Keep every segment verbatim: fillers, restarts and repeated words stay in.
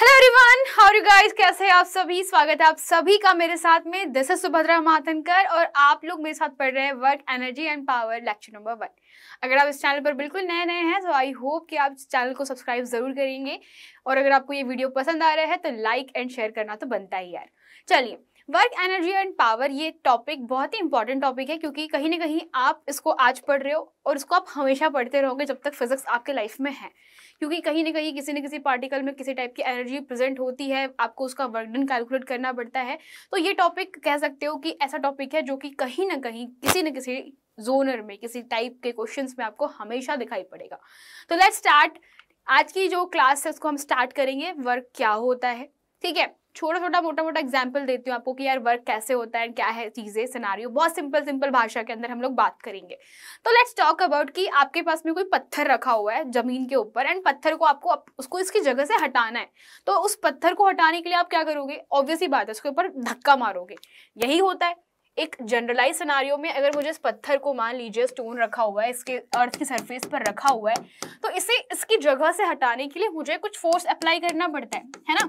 Hello everyone, how are you guys, कैसे हैं आप सभी। स्वागत है आप सभी का मेरे साथ में। दिस इज सुभद्रा माथनकर और आप लोग मेरे साथ पढ़ रहे हैं work energy and power lecture number one. अगर आप इस चैनल पर बिल्कुल नए नए हैं तो आई होप कि आप इस चैनल को सब्सक्राइब जरूर करेंगे, और अगर आपको ये वीडियो पसंद आ रहा है तो लाइक एंड शेयर करना तो बनता ही यार। चलिए, वर्क एनर्जी एंड पावर ये टॉपिक बहुत ही इंपॉर्टेंट टॉपिक है, क्योंकि कहीं ना कहीं आप इसको आज पढ़ रहे हो और इसको आप हमेशा पढ़ते रहोगे जब तक फिजिक्स आपके लाइफ में है, क्योंकि कहीं ना कहीं किसी न किसी पार्टिकल में किसी टाइप की एनर्जी प्रेजेंट होती है, आपको उसका वर्क डन कैलकुलेट करना पड़ता है। तो ये टॉपिक कह सकते हो कि ऐसा टॉपिक है जो कि कहीं ना कहीं किसी न किसी जोनर में किसी टाइप के क्वेश्चंस में आपको हमेशा दिखाई पड़ेगा। तो लेट्स स्टार्ट। आज की जो क्लास है उसको हम स्टार्ट करेंगे। वर्क क्या होता है, ठीक है, छोटा छोटा मोटा मोटा एग्जाम्पल देती हूँ आपको कि यार वर्क कैसे होता है, क्या है चीज़ें, सिनारियो। बहुत सिंपल सिंपल भाषा के अंदर हम लोग बात करेंगे। तो लेट्स टॉक अबाउट कि आपके पास में कोई पत्थर रखा हुआ है ज़मीन के ऊपर, एंड पत्थर को आपको अप, उसको इसकी जगह से हटाना है। तो उस पत्थर को हटाने के लिए आप क्या करोगे, ऑब्वियसली बात है उसके ऊपर धक्का मारोगे। यही होता है एक जनरलाइज सिनारियो में। अगर मुझे इस पत्थर को, मान लीजिए स्टोन रखा हुआ है, इसके अर्थ की सरफेस पर रखा हुआ है, तो इसे इसकी जगह से हटाने के लिए मुझे कुछ फोर्स अप्लाई करना पड़ता है, है ना।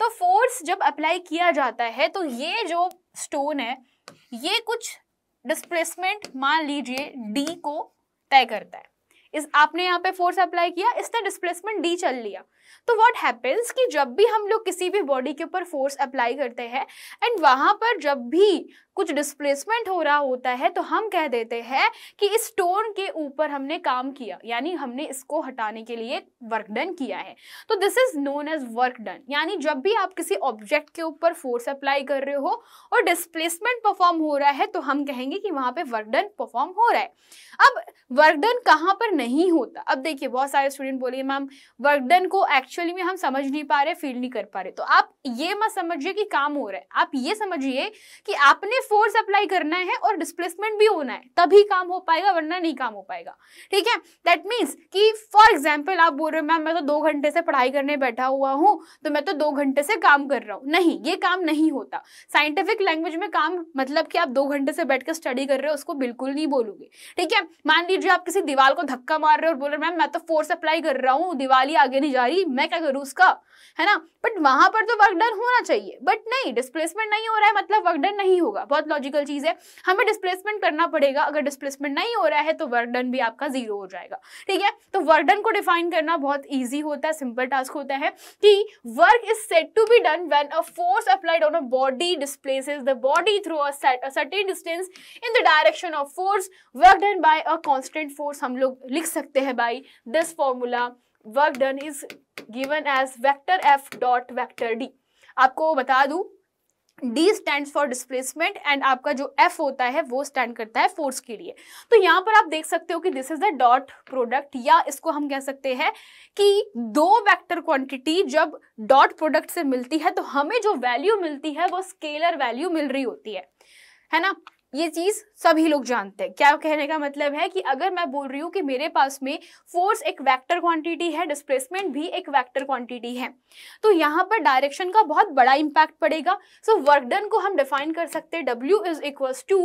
तो फोर्स जब अप्लाई किया जाता है तो ये जो स्टोन है ये कुछ डिस्प्लेसमेंट, मान लीजिए डी को तय करता है। इस आपने यहाँ पे फोर्स अप्लाई किया, इसने डिस्प्लेसमेंट डी चल लिया। तो व्हाट हैपेंस कि जब भी हम लोग किसी भी बॉडी के ऊपर फोर्स अप्लाई करते हैं एंड वहाँ पर जब भी कुछ डिस्प्लेसमेंट हो रहा होता है तो हम कह देते हैं कि इस स्टोन के ऊपर हमने काम किया, यानी हमने इसको हटाने के लिए वर्क डन किया है। तो this is known as work done. यानी जब भी आप किसी ऑब्जेक्ट के ऊपर फोर्स अप्लाई कर रहे हो और डिस्प्लेसमेंट परफॉर्म हो रहा है तो हम कहेंगे कि वहाँ पे वर्क डन परफॉर्म हो रहा है। अब वर्क डन कहाँ पर नहीं होता? अब देखिए, बहुत सारे स्टूडेंट बोलिए मैम वर्क डन को एक्चुअली में हम समझ नहीं पा रहे, फील नहीं कर पा रहे। तो आप ये मत समझिए कि काम हो रहा है, आप ये समझिए कि आपने फोर्स अप्लाई करना है और डिस्प्लेसमेंट भी होना है, तभी काम हो पाएगा, वरना नहीं काम हो पाएगा। ठीक है, दैट मींस कि फॉर एग्जांपल आप बोल रहे हो मैम मैं तो दो घंटे से पढ़ाई करने बैठा हुआ हूँ तो मैं तो दो घंटे से काम कर रहा हूँ। नहीं, ये काम नहीं होता। साइंटिफिक लैंग्वेज में काम मतलब कि आप दो घंटे से बैठ कर स्टडी कर रहे हो उसको बिल्कुल नहीं बोलोगे। ठीक है, मान लीजिए आप किसी दीवार को धक्का मार रहे हो और बोल रहे मैम मैं तो फोर्स अप्लाई कर रहा हूँ, दीवार ही आगे नहीं जा रही, मैं क्या करूँ उसका, है ना। बट वहां पर तो वर्क डन होना चाहिए, बट नहीं, डिस्प्लेसमेंट नहीं हो रहा है मतलब वर्क डन नहीं होगा। बहुत लॉजिकल चीज है, हमें डिस्प्लेसमेंट करना पड़ेगा। अगर डिस्प्लेसमेंट नहीं हो रहा है तो वर्क डन भी आपका जीरो हो जाएगा। ठीक है, तो वर्क डन को डिफाइन करना बहुत इजी होता है, सिंपल टास्क होता है कि work is said to be done when a force applied on a body displaces the body through a certain distance in the direction of force work done by a constant force. हम लोग लिख सकते हैं by this formula, work done is given as vector F dot vector D. आपको बता दूं D stands for displacement and आपका जो F होता है वो stand करता है force के लिए। तो यहाँ पर आप देख सकते हो कि this is the dot product, या इसको हम कह सकते हैं कि दो vector quantity जब dot product से मिलती है तो हमें जो value मिलती है वो scalar value मिल रही होती है, है ना। ये चीज़ सभी लोग जानते हैं। क्या कहने का मतलब है कि अगर मैं बोल रही हूँ कि मेरे पास में फोर्स एक वेक्टर क्वांटिटी है, डिस्प्लेसमेंट भी एक वेक्टर क्वांटिटी है, तो यहाँ पर डायरेक्शन का बहुत बड़ा इम्पैक्ट पड़ेगा। सो वर्क डन को हम डिफाइन कर सकते हैं W is equals to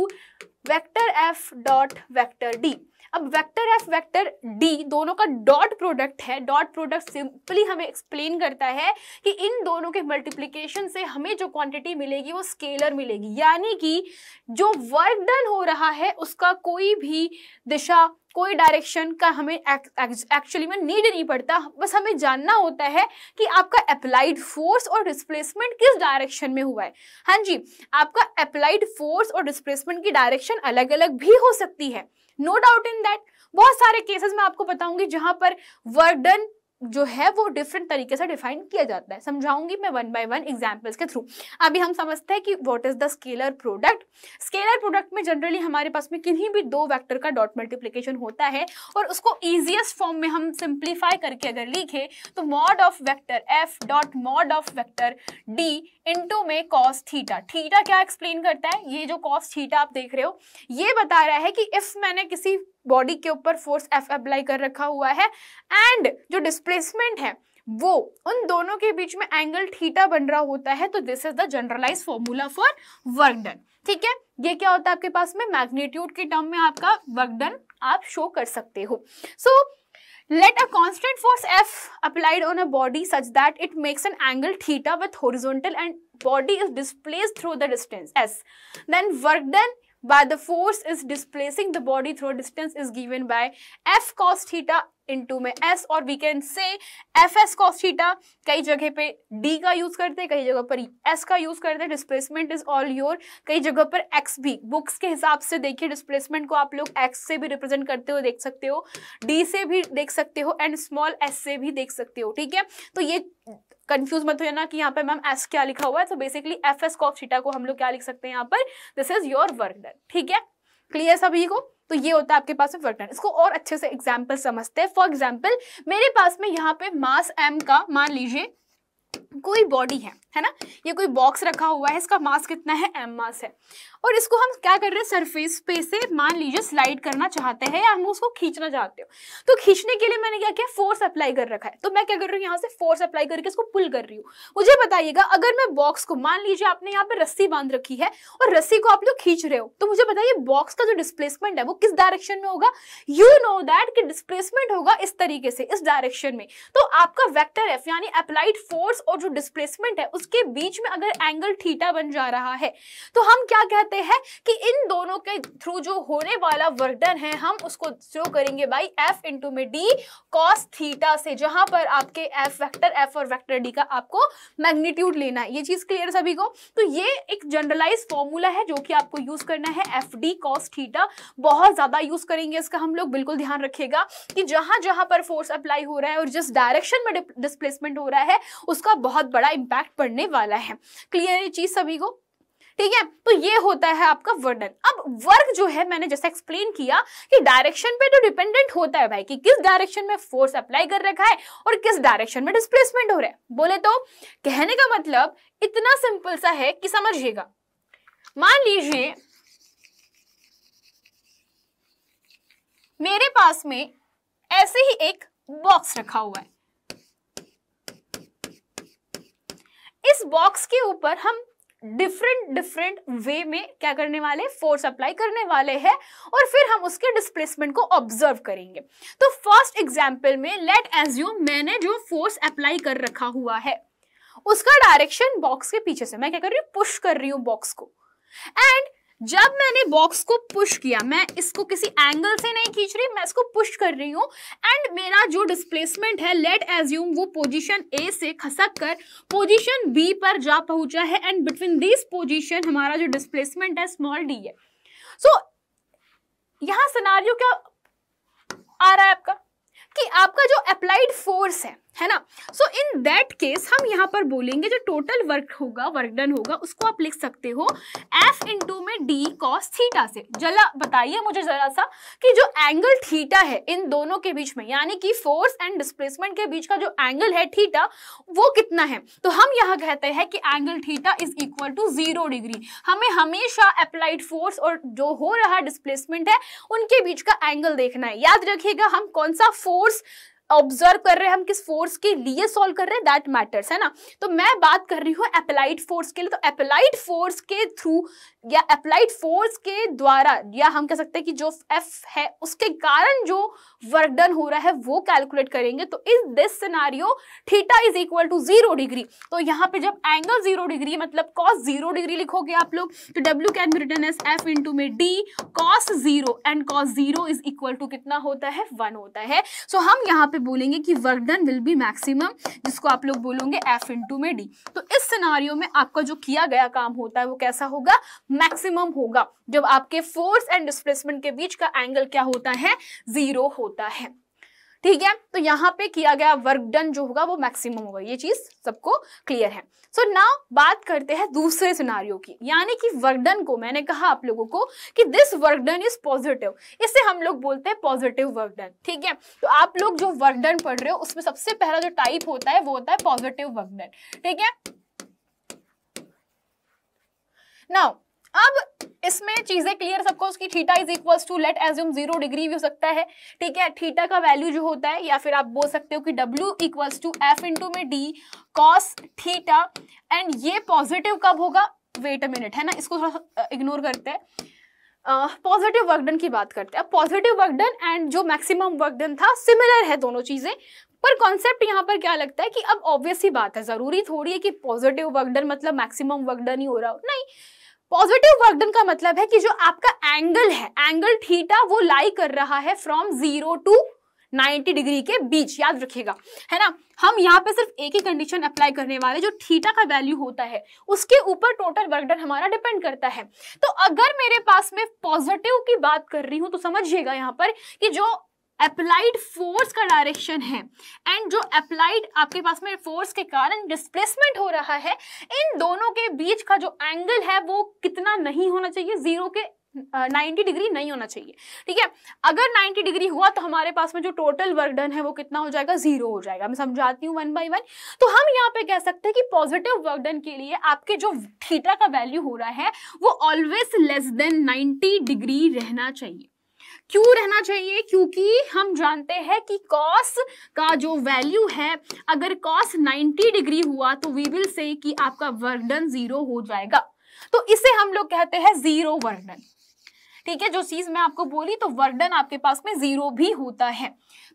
vector F dot vector D. अब वेक्टर एफ वेक्टर डी दोनों का डॉट प्रोडक्ट है। डॉट प्रोडक्ट सिंपली हमें एक्सप्लेन करता है कि इन दोनों के मल्टीप्लिकेशन से हमें जो क्वांटिटी मिलेगी वो स्केलर मिलेगी, यानी कि जो वर्क डन हो रहा है उसका कोई भी दिशा, कोई डायरेक्शन का हमें एक्चुअली में नीड नहीं पड़ता। बस हमें जानना होता है कि आपका अप्लाइड फोर्स और डिस्प्लेसमेंट किस डायरेक्शन में हुआ है। हाँ जी, आपका अप्लाइड फोर्स और डिस्प्लेसमेंट की डायरेक्शन अलग अलग भी हो सकती है, नो डाउट इन दैट। बहुत सारे केसेस में आपको बताऊंगी जहां पर वर्क डन जो है वो डिफरेंट तरीके से डिफाइन किया जाता है। समझाऊंगी मैं वन बाय वन एग्जांपल्स के थ्रू। अभी हम समझते हैं कि what is the scalar product. Scalar product में जनरली हमारे पास में किन्हीं भी दो वेक्टर का डॉट मल्टीप्लिकेशन होता है, और उसको इजीएस्ट फॉर्म में हम सिंप्लीफाई करके अगर लिखे तो mod of vector F dot mod of vector D into में कॉस थीटा। थीटा क्या एक्सप्लेन करता है, ये जो कॉस थीटा आप देख रहे हो ये बता रहा है कि इफ मैंने किसी बॉडी के ऊपर फोर्स एफ अप्लाई कर रखा हुआ है एंड जो डिस्प्लेसमेंट है वो उन दोनों के बीच में एंगल थीटा बन रहा होता है, तो this is the generalised formula for work done. ठीक है, ये क्या होता है आपके पास में मैग्नीट्यूड के टर्म में आपका वर्क डन आप शो कर सकते हो। सो so, Let a constant force F applied on a body such that it makes an angle theta with horizontal and body is displaced through the distance S. Then work done by the force is displacing the body through distance is given by F cos theta into में S और we can say F S cos theta. कई जगह पे D का use करते हैं, कई जगह पर S का यूज करते हैं. Displacement is all your. कई जगह पर X भी बुक्स के हिसाब से देखिए displacement को आप लोग X से भी रिप्रेजेंट करते हो, देख सकते हो, D से भी देख सकते हो एंड स्मॉल S से भी देख सकते हो. ठीक है, तो ये कंफ्यूज मत हो जाना कि यहाँ पे मैम S क्या लिखा हुआ है. तो basically F S cos theta को हम लोग क्या लिख सकते हैं यहाँ पर, this is your work done. ठीक है, क्लियर सभी को. तो ये होता है आपके पास में वर्क डन. इसको और अच्छे से एग्जाम्पल समझते हैं. फॉर एग्जाम्पल मेरे पास में यहाँ पे मास m का, मान लीजिए कोई बॉडी है, है ना, ये कोई बॉक्स रखा हुआ है, इसका मास कितना है, m मास है, और इसको हम क्या कर रहे हैं, सरफेस पे से मान लीजिए स्लाइड करना चाहते हैं या हम उसको खींचना चाहते हो. तो खींचने के लिए मैंने क्या किया, फोर्स अप्लाई कर रखा है. तो मैं क्या कर रही हूँ, यहाँ से फोर्स अप्लाई करके इसको पुल कर रही हूँ. मुझे बताइएगा अगर मैं बॉक्स को, मान लीजिए आपने यहाँ पे रस्सी बांध रखी है और रस्सी को आप लोग खींच रहे हो, तो मुझे बताइए बॉक्स का जो डिस्प्लेसमेंट है वो किस डायरेक्शन में होगा. यू नो दैट कि डिस्प्लेसमेंट होगा इस तरीके से, इस डायरेक्शन में. तो आपका वेक्टर एफ यानी अप्लाइड फोर्स और जो डिस्प्लेसमेंट है उसके बीच में अगर एंगल थीटा बन जा रहा है तो हम क्या कहते हैं कि इन दोनों के थ्रू जो होने वाला वर्क डन है हम उसको शो करेंगे बाई एफ इंटू में डी कॉस थीटा से, जहां पर आपके एफ वेक्टर एफ और वेक्टर डी का आपको मैग्नीट्यूड लेना है. ये चीज क्लियर सभी को. तो ये एक जनरलाइज फॉर्मूला है जो कि आपको यूज करना है, एफ डी कॉस थीटा. बहुत ज्यादा यूज करेंगे इसका हम लोग, बिल्कुल ध्यान रखिएगा कि जहां जहां पर फोर्स अप्लाई हो रहा है और जिस डायरेक्शन में डिस्प्लेसमेंट हो रहा है उसका बहुत बड़ा इंपैक्ट पड़ने वाला है. क्लियर ये चीज सभी को. ठीक है, तो ये होता है आपका वर्क डन. अब वर्क जो है मैंने जैसे एक्सप्लेन किया कि डायरेक्शन पे तो डिपेंडेंट होता है भाई कि किस डायरेक्शन में फोर्स अप्लाई कर रखा है और किस डायरेक्शन में डिस्प्लेसमेंट हो रहा है. बोले तो कहने का मतलब इतना सिंपल सा है कि समझिएगा, मान लीजिए मेरे पास में ऐसे ही एक बॉक्स रखा हुआ है. इस बॉक्स के ऊपर हम डिफरेंट डिफरेंट वे में क्या करने वाले, फोर्स अप्लाई करने वाले हैं और फिर हम उसके डिस्प्लेसमेंट को ऑब्जर्व करेंगे. तो फर्स्ट एग्जांपल में लेट एज्यूम मैंने जो फोर्स अप्लाई कर रखा हुआ है उसका डायरेक्शन बॉक्स के पीछे से, मैं क्या कर रही हूँ, पुश कर रही हूँ बॉक्स को. एंड जब मैंने बॉक्स को पुश किया, मैं इसको किसी एंगल से नहीं खींच रही, मैं इसको पुश कर रही हूँ. एंड मेरा जो डिस्प्लेसमेंट है लेट एज्यूम वो पोजीशन ए से खसक कर पोजीशन बी पर जा पहुंचा है. एंड बिटवीन दिस पोजीशन हमारा जो डिस्प्लेसमेंट है स्मॉल डी है. सो so, यहाँ सिनारियो क्या आ रहा है आपका कि आपका जो अप्लाइड फोर्स है, है ना, सो इन दैट केस हम यहाँ पर बोलेंगे जो टोटल वर्क होगा, वर्क डन होगा, उसको आप लिख सकते हो एफ इंटू में डी कॉस थीटा से. जरा बताइए मुझे जरा सा कि जो एंगल थीटा है इन दोनों के बीच में, यानी कि फोर्स एंड डिस्प्लेसमेंट के बीच का जो एंगल है थीटा वो कितना है. तो हम यहाँ कहते हैं कि angle theta is equal to zero degree. हमें हमेशा अप्लाइड फोर्स और जो हो रहा डिस्प्लेसमेंट है उनके बीच का एंगल देखना है. याद रखिएगा हम कौन सा फोर्स ऑब्जर्व कर रहे हैं, हम किस फोर्स के लिए सॉल्व कर रहे हैं, दैट मैटर्स, है ना. तो मैं बात कर रही हूँ अप्लाइड फोर्स के लिए. तो अप्लाइड फोर्स के थ्रू या अप्लाइड फोर्स के द्वारा या हम कह सकते हैं कि जो एफ है उसके कारण जो वर्क डन हो रहा है वो कैलकुलेट करेंगे. तो in this scenario theta is equal to zero degree. तो यहाँ पे जब एंगल जीरो डिग्री मतलब कॉस जीरो डिग्री लिखोगे आप लोग तो W can be written as F into में D cos zero and cos zero is equal to कितना होता है, वन होता है. सो so, हम यहाँ पे बोलेंगे कि work done will be maximum, जिसको आप लोग बोलोगे एफ इंटू में डी. तो इस सिनारियो में आपका जो किया गया काम होता है वो कैसा होगा, मैक्सिमम होगा, जब आपके फोर्स एंड डिस्प्लेसमेंट के बीच का एंगल क्या होता है, जीरो होता है. ठीक है, तो यहाँ पे किया गया वर्क डन जो होगा वो मैक्सिमम होगा. ये चीज सबको क्लियर है. सो so नाउ बात करते हैं दूसरे सिनारियो की, यानी कि वर्क डन को मैंने कहा आप लोगों को कि this work done is positive. इससे हम लोग बोलते हैं पॉजिटिव वर्क डन. ठीक है, तो आप लोग जो वर्क डन पढ़ रहे हो उसमें सबसे पहला जो टाइप होता है वो होता है पॉजिटिव वर्क डन. ठीक है, नाउ अब इसमें चीजें क्लियर सबको, उसकी theta is equals to let assume zero degree भी हो सकता है. ठीक है, थीटा का वैल्यू जो होता है या फिर आप बोल सकते हो कि W equals to F into में डी कॉस थीटा. एंड ये पॉजिटिव कब होगा, वेट अ मिनट, है ना, इसको थोड़ा इग्नोर करते हैं. पॉजिटिव वर्क डन की बात करते हैं। अब पॉजिटिव वर्क डन एंड जो मैक्सिमम वर्क डन था सिमिलर है दोनों चीजें, पर कॉन्सेप्ट यहाँ पर क्या लगता है कि अब ऑब्वियस ही बात है, जरूरी थोड़ी है कि पॉजिटिव वर्क डन मतलब मैक्सिमम वर्क डन ही हो रहा हो, नहीं। पॉजिटिव वर्क डन का मतलब है कि जो आपका एंगल है, एंगल थीटा, वो लाई कर रहा है from zero to ninety degree के बीच, याद रखिएगा, है ना। हम यहाँ पे सिर्फ एक ही कंडीशन अप्लाई करने वाले, जो थीटा का वैल्यू होता है उसके ऊपर टोटल वर्क डन हमारा डिपेंड करता है। तो अगर मेरे पास में पॉजिटिव की बात कर रही हूँ तो समझिएगा यहाँ पर कि जो अप्लाइड फोर्स का डायरेक्शन है एंड जो अप्लाइड आपके पास में फोर्स के कारण डिस्प्लेसमेंट हो रहा है, इन दोनों के बीच का जो एंगल है वो कितना नहीं होना चाहिए, जीरो के नाइंटी डिग्री नहीं होना चाहिए, ठीक है। अगर नाइंटी डिग्री हुआ तो हमारे पास में जो टोटल वर्क डन है वो कितना हो जाएगा, जीरो हो जाएगा। मैं समझाती हूँ वन बाय वन। तो हम यहाँ पे कह सकते हैं कि पॉजिटिव वर्क डन के लिए आपके जो थीटा का वैल्यू हो रहा है वो always less than ninety degree रहना चाहिए। क्यों रहना चाहिए? क्योंकि हम जानते हैं कि कॉस का जो वैल्यू है, अगर कॉस नाइंटी डिग्री हुआ तो वी विल से कि आपका वर्क डन जीरो हो जाएगा। तो इसे हम लोग कहते हैं जीरो वर्क डन, ठीक है। जो चीज मैं आपको बोली, तो वर्क डन आपके पास में जीरो भी होता है,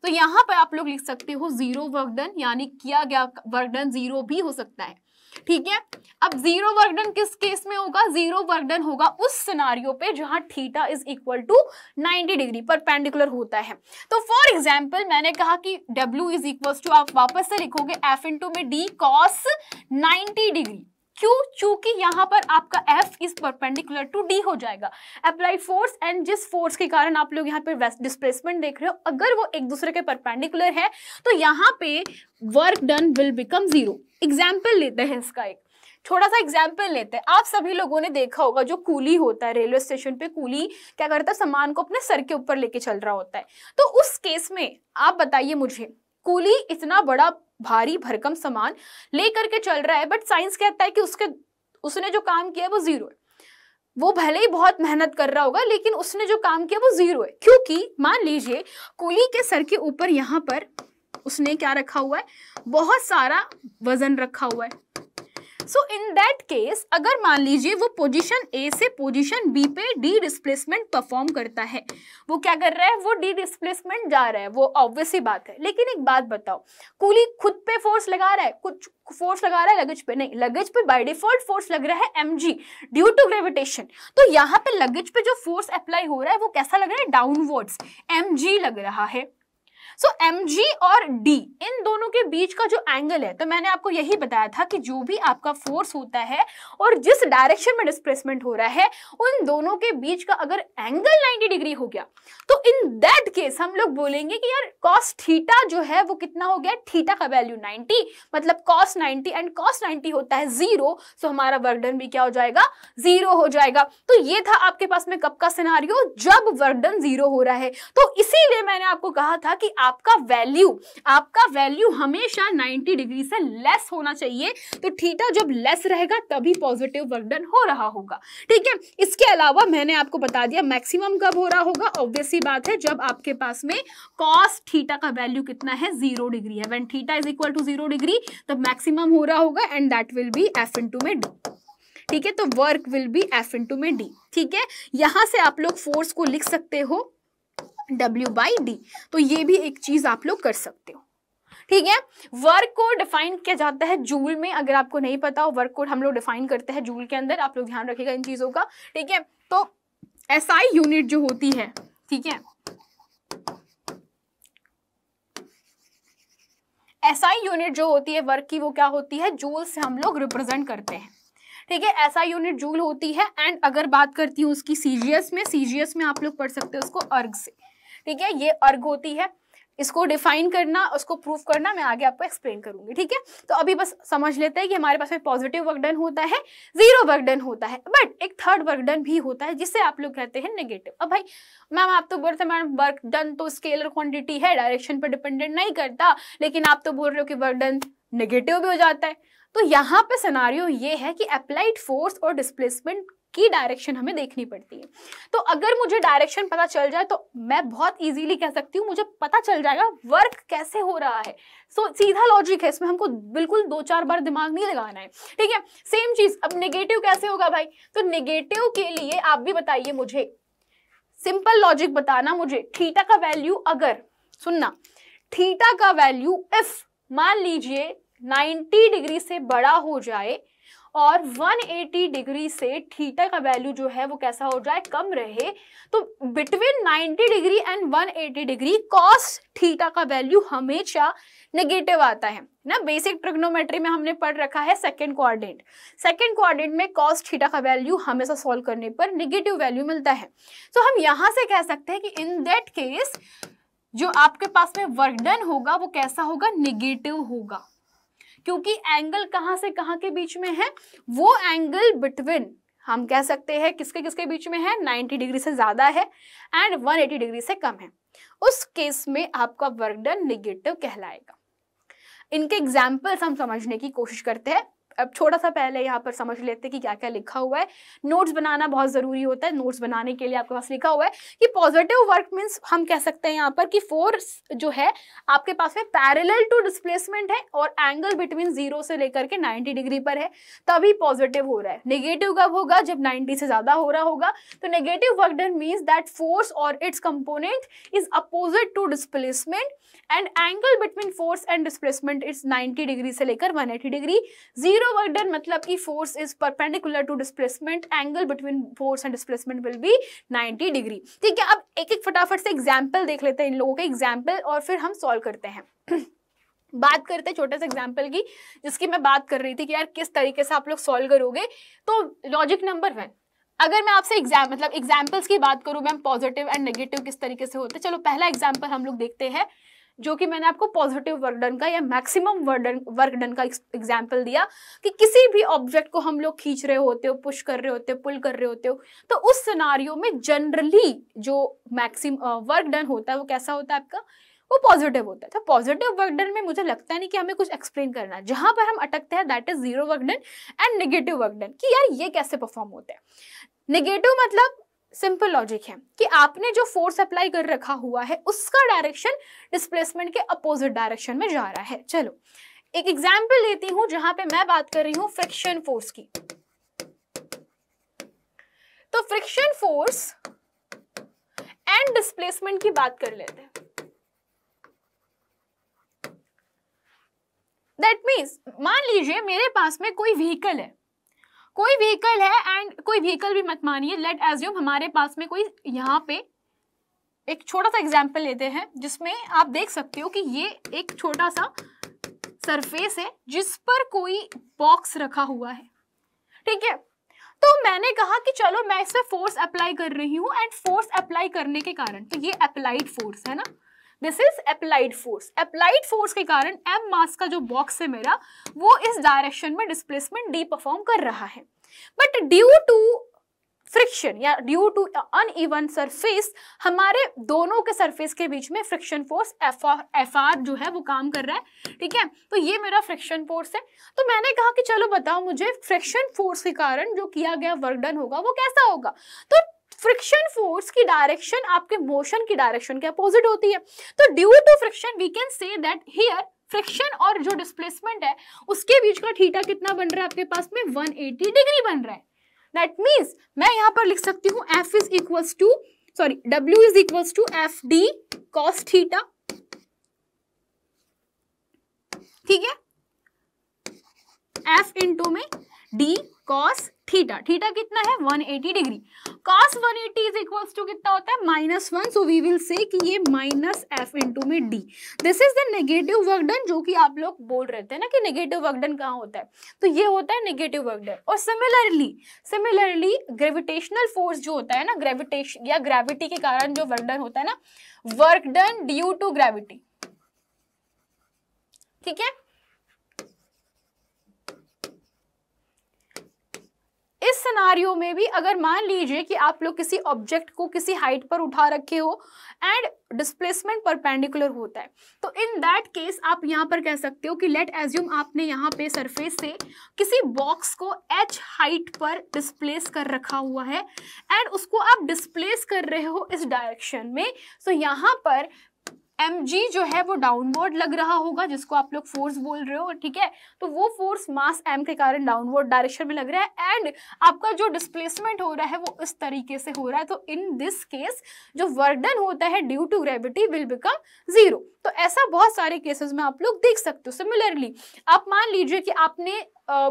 तो यहाँ पर आप लोग लिख सकते हो जीरो वर्क डन, यानी किया गया वर्क डन जीरो भी हो सकता है, ठीक है। अब जीरो वर्क डन किस केस में होगा? जीरो वर्क डन होगा उस सिनारियो पे जहां theta is equal to ninety degree perpendicular होता है। तो फॉर एग्जांपल मैंने कहा कि W इज इक्वल टू, आप वापस से लिखोगे F इंटू में D कॉस नाइंटी डिग्री। क्यों? चूंकि यहाँ पर आपका F is perpendicular to D हो जाएगा, अप्लाई फोर्स एंड जिस फोर्स के कारण आप लोग यहाँ पे डिस्प्लेसमेंट देख रहे हो, अगर वो एक दूसरे के परपेंडिकुलर है तो यहाँ पे work done will become zero. Example लेते हैं इसका, एक छोटा सा एग्जाम्पल लेते हैं। आप सभी लोगों ने देखा होगा जो कूली होता है, रेलवे स्टेशन पे कूली क्या करता है, सामान को अपने सर के ऊपर लेके चल रहा होता है। तो उस केस में आप बताइए मुझे, कूली इतना बड़ा भारी भरकम सामान लेकर के चल रहा है, बट साइंस कहता है कि उसके उसने जो काम किया वो जीरो है। वो भले ही बहुत मेहनत कर रहा होगा लेकिन उसने जो काम किया वो जीरो है, क्योंकि मान लीजिए कूली के सर के ऊपर यहाँ पर उसने क्या रखा हुआ है, बहुत सारा वजन रखा हुआ है। सो इन दैट केस अगर मान लीजिए वो पोजीशन ए से पोजीशन बी पे डी डिस्प्लेसमेंट परफॉर्म करता है, वो क्या कर रहा है, वो डी डिस्प्लेसमेंट जा रहा है, वो ऑब्वियस ही बात है। लेकिन एक बात बताओ, कूली खुद पे फोर्स लगा रहा है, कुछ फोर्स लगा रहा है लगेज पे नहीं, लगेज पे बाय डिफॉल्ट फोर्स लग रहा है M G due to gravitation. तो यहाँ पे लगेज पे जो फोर्स अप्लाई हो रहा है वो कैसा लग रहा है, डाउनवर्ड्स एम जी लग रहा है। सो so, mg और d इन दोनों के बीच का जो एंगल है, तो मैंने आपको यही बताया था कि जो भी आपका फोर्स होता है और जिस डायरेक्शन में डिस्प्लेसमेंट हो रहा है, उन दोनों के बीच का अगर एंगल नाइंटी डिग्री हो गया तो इन दैट केस हम लोग बोलेंगे कि यार cos थीटा जो है वो कितना हो गया, थीटा का वैल्यू नाइंटी मतलब cos ninety, and cos ninety होता है जीरो। सो हमारा वर्क डन भी क्या हो जाएगा, जीरो हो जाएगा। तो ये था आपके पास में कब का सिनारियो, जब वर्क डन जीरो हो रहा है। तो इसीलिए मैंने आपको कहा था कि आपका वैल्यू आपका वैल्यू हमेशा नाइंटी डिग्री से लेस होना चाहिए। तो थीटा जब लेस रहेगा तभी पॉजिटिव वर्क डन हो रहा होगा, ठीक है। इसके अलावा मैंने आपको बता दिया मैक्सिमम कब हो रहा होगा, ऑब्वियस सी बात है जब आपके पास में कॉस थीटा का वैल्यू कितना है, जीरो डिग्री है। When theta is equal to zero degree तब मैक्सिमम हो रहा होगा, and that will be F into में डी, ठीक है। तो work will be F into में डी, ठीक है। यहां से आप लोग फोर्स को लिख सकते हो W बाई डी, तो ये भी एक चीज आप लोग कर सकते हो, ठीक है। वर्क को डिफाइन किया जाता है जूल में, अगर आपको नहीं पता हो, वर्क को हम लोग डिफाइन करते हैं जूल के अंदर, आप लोग ध्यान रखिएगा इन चीजों का, ठीक है। तो एसआई यूनिट जो होती है, ठीक है, एसआई यूनिट जो होती है वर्क की, वो क्या होती है, जूल से हम लोग रिप्रेजेंट करते हैं, ठीक है। ऐसा यूनिट जूल होती है। एंड अगर बात करती हूँ उसकी सीजीएस में, सीजीएस में आप लोग पढ़ सकते हो उसको अर्ग से, ठीक है। ये अर्ग होती है, इसको डिफाइन करना, उसको प्रूफ करना मैं आगे आपको एक्सप्लेन करूंगी, ठीक है। तो अभी बस समझ लेते हैं कि हमारे पास में पॉजिटिव वर्क डन होता है, जीरो वर्क डन होता है, बट एक थर्ड वर्क डन भी होता है जिसे आप लोग कहते हैं नेगेटिव। अब भाई मैम आप तो बोल रहे थे मैम वर्क डन तो स्केलर क्वांटिटी है, डायरेक्शन पर डिपेंडेंट नहीं करता, लेकिन आप तो बोल रहे हो कि वर्क डन नेगेटिव भी हो जाता है। तो यहाँ पे सिनारियो ये है कि अप्लाइड फोर्स और डिस्प्लेसमेंट की डायरेक्शन हमें देखनी पड़ती है। तो अगर मुझे डायरेक्शन पता चल जाए तो मैं बहुत इजीली कह सकती हूँ मुझे पता चल जाएगा वर्क कैसे हो रहा है। सो so, सीधा लॉजिक है, इसमें हमको बिल्कुल दो चार बार दिमाग नहीं लगाना है, ठीक है। सेम चीज अब नेगेटिव कैसे होगा भाई, तो नेगेटिव के लिए आप भी बताइए मुझे सिंपल लॉजिक बताना मुझे, थीटा का वैल्यू अगर, सुनना, थीटा का वैल्यू इफ मान लीजिए नब्बे डिग्री से बड़ा हो जाए और एक सौ अस्सी डिग्री से थीटा का वैल्यू जो है वो कैसा हो जाए, कम रहे, तो बिटवीन नब्बे डिग्री एंड एक सौ अस्सी डिग्री कॉस थीटा का वैल्यू हमेशा नेगेटिव आता है ना। बेसिक ट्रिग्नोमेट्री में हमने पढ़ रखा है सेकंड क्वाड्रेंट, सेकंड क्वाड्रेंट में कॉस थीटा का वैल्यू हमेशा सॉल्व करने पर नेगेटिव वैल्यू मिलता है। तो so, हम यहाँ से कह सकते हैं कि इन दैट केस जो आपके पास में वर्क डन होगा वो कैसा होगा, नेगेटिव होगा, क्योंकि एंगल कहाँ से कहाँ के बीच में है, वो एंगल बिटवीन हम कह सकते हैं किसके किसके बीच में है, नब्बे डिग्री से ज़्यादा है एंड एक सौ अस्सी डिग्री से कम है, उस केस में आपका वर्क डन नेगेटिव कहलाएगा। इनके एग्जाम्पल्स हम समझने की कोशिश करते हैं। अब छोटा सा पहले यहाँ पर समझ लेते हैं कि क्या क्या लिखा हुआ है। नोट्स बनाना बहुत ज़रूरी होता है, नोट्स बनाने के लिए आपके पास लिखा हुआ है कि पॉजिटिव वर्क मीन्स हम कह सकते हैं यहाँ पर कि फोर्स जो है आपके पास में पैरेलल टू डिस्प्लेसमेंट है और एंगल बिटवीन जीरो से लेकर के नाइन्टी डिग्री पर है, तभी पॉजिटिव हो रहा है। नेगेटिव कब होगा, जब नाइन्टी से ज़्यादा हो रहा होगा। तो negative work done means that force और it's component is opposite to displacement and angle between force and displacement is ninety degree से लेकर one eighty degree. Zero work done मतलब कि force is perpendicular to displacement, angle between force and displacement will be नब्बे degree. ठीक है, अब एक एक फटाफट से एग्जांपल देख लेते हैं इन लोगों के एग्जांपल और फिर हम सॉल्व करते हैं। बात करते हैं छोटे से एग्जांपल की, जिसकी मैं बात कर रही थी कि यार किस तरीके से आप लोग सॉल्व करोगे। तो लॉजिक नंबर वन, अगर मैं आपसे एग्जाम मतलब एग्जाम्पल्स की बात करूँ मैम, पॉजिटिव एंड नेगेटिव किस तरीके से होते हैं। चलो पहला एग्जाम्पल हम लोग देखते हैं, जो कि मैंने आपको पॉजिटिव वर्क डन का या मैक्सिमम वर्क डन का एग्जाम्पल दिया कि किसी भी ऑब्जेक्ट को हम लोग खींच रहे होते हो, पुश कर रहे होते हो, पुल कर रहे होते हो, तो उस सिनारियो में जनरली जो मैक्सिम वर्क डन होता है वो कैसा होता है आपका, वो पॉजिटिव होता है। तो पॉजिटिव वर्क डन में मुझे लगता नहीं कि हमें कुछ एक्सप्लेन करना है। जहाँ पर हम अटकते हैं that is zero work done and negative work done, कि यार ये कैसे परफॉर्म होता है। नेगेटिव मतलब सिंपल लॉजिक है कि आपने जो फोर्स अप्लाई कर रखा हुआ है उसका डायरेक्शन डिस्प्लेसमेंट के अपोजिट डायरेक्शन में जा रहा है। चलो एक एग्जांपल लेती हूं, जहां पे मैं बात कर रही हूं फ्रिक्शन फोर्स की। तो फ्रिक्शन फोर्स एंड डिस्प्लेसमेंट की बात कर लेते हैं। दैट मींस मान लीजिए मेरे पास में कोई व्हीकल है, कोई व्हीकल है एंड कोई व्हीकल भी मत मानिए, लेट एज्यूम हमारे पास में कोई, यहाँ पे एक छोटा सा एग्जांपल लेते हैं जिसमें आप देख सकते हो कि ये एक छोटा सा सरफेस है जिस पर कोई बॉक्स रखा हुआ है। ठीक है, तो मैंने कहा कि चलो मैं इसमें फोर्स अप्लाई कर रही हूँ एंड फोर्स अप्लाई करने के कारण, तो ये अप्लाइड फोर्स है ना, this is applied force. Applied force के कारण एम मास का जो बॉक्स है मेरा वो इस डायरेक्शन में डिस्प्लेसमेंट डी परफॉर्म कर रहा है, बट ड्यू टू फ्रिक्शन या ड्यू टू अनइवन सरफेस हमारे दोनों के सरफेस के बीच में friction force F R F R जो है वो काम कर रहा है। ठीक है, तो ये मेरा फ्रिक्शन फोर्स है। तो मैंने कहा कि चलो बताओ मुझे फ्रिक्शन फोर्स के कारण जो किया गया वर्क डन होगा वो कैसा होगा। तो फ्रिक्शन फोर्स की डायरेक्शन आपके मोशन की डायरेक्शन के अपोजिट होती है, तो due to friction we can say that here friction और जो डिस्प्लेसमेंट है उसके बीच का थीटा कितना बन रहा है आपके पास में, एक सौ अस्सी डिग्री बन रहा है। दैट मींस मैं यहाँ पर लिख सकती हूँ F is equals to sorry W is equals to F D cos theta. ठीक है, एफ इंटू में डी कॉस थीटा, थीटा कितना है एक सौ अस्सी डिग्री, कॉस एक सौ अस्सी इज इक्वल्स टू कितना होता है minus one, so we will say कि ये माइनस एफ इंटू में D. This is the negative work done, जो कि आप लोग बोल रहे थे ना कि नेगेटिव वर्क डन कहाँ होता है, तो ये होता है नेगेटिव वर्क डन। और सिमिलरली सिमिलरली ग्रेविटेशनल फोर्स जो होता है ना, ग्रेविटेशन या ग्रेविटी के कारण जो वर्क डन होता है ना, work done due to gravity. ठीक है, इस सिनारियो में भी अगर मान लीजिए कि आप लोग किसी ऑब्जेक्ट को किसी हाइट पर उठा रखे हो एंड डिस्प्लेसमेंट परपेंडिकुलर होता है, तो इन दैट केस आप यहाँ पर कह सकते हो कि लेट एज्यूम आपने यहाँ पे सरफेस से किसी बॉक्स को h हाइट पर डिस्प्लेस कर रखा हुआ है एंड उसको आप डिस्प्लेस कर रहे हो इस डायरेक्शन में। सो so यहाँ पर mg जो है वो डाउनवर्ड लग रहा होगा, जिसको आप लोग फोर्स बोल रहे हो, ठीक है। तो वो फोर्स मास m के कारण डाउनवर्ड डायरेक्शन में लग रहा है एंड आपका जो डिस्प्लेसमेंट हो रहा है वो इस तरीके से हो रहा है। तो इन दिस केस जो वर्डन होता है due to gravity will become zero. तो ऐसा बहुत सारे केसेस में आप लोग देख सकते हो। सिमिलरली आप मान लीजिए कि आपने आ,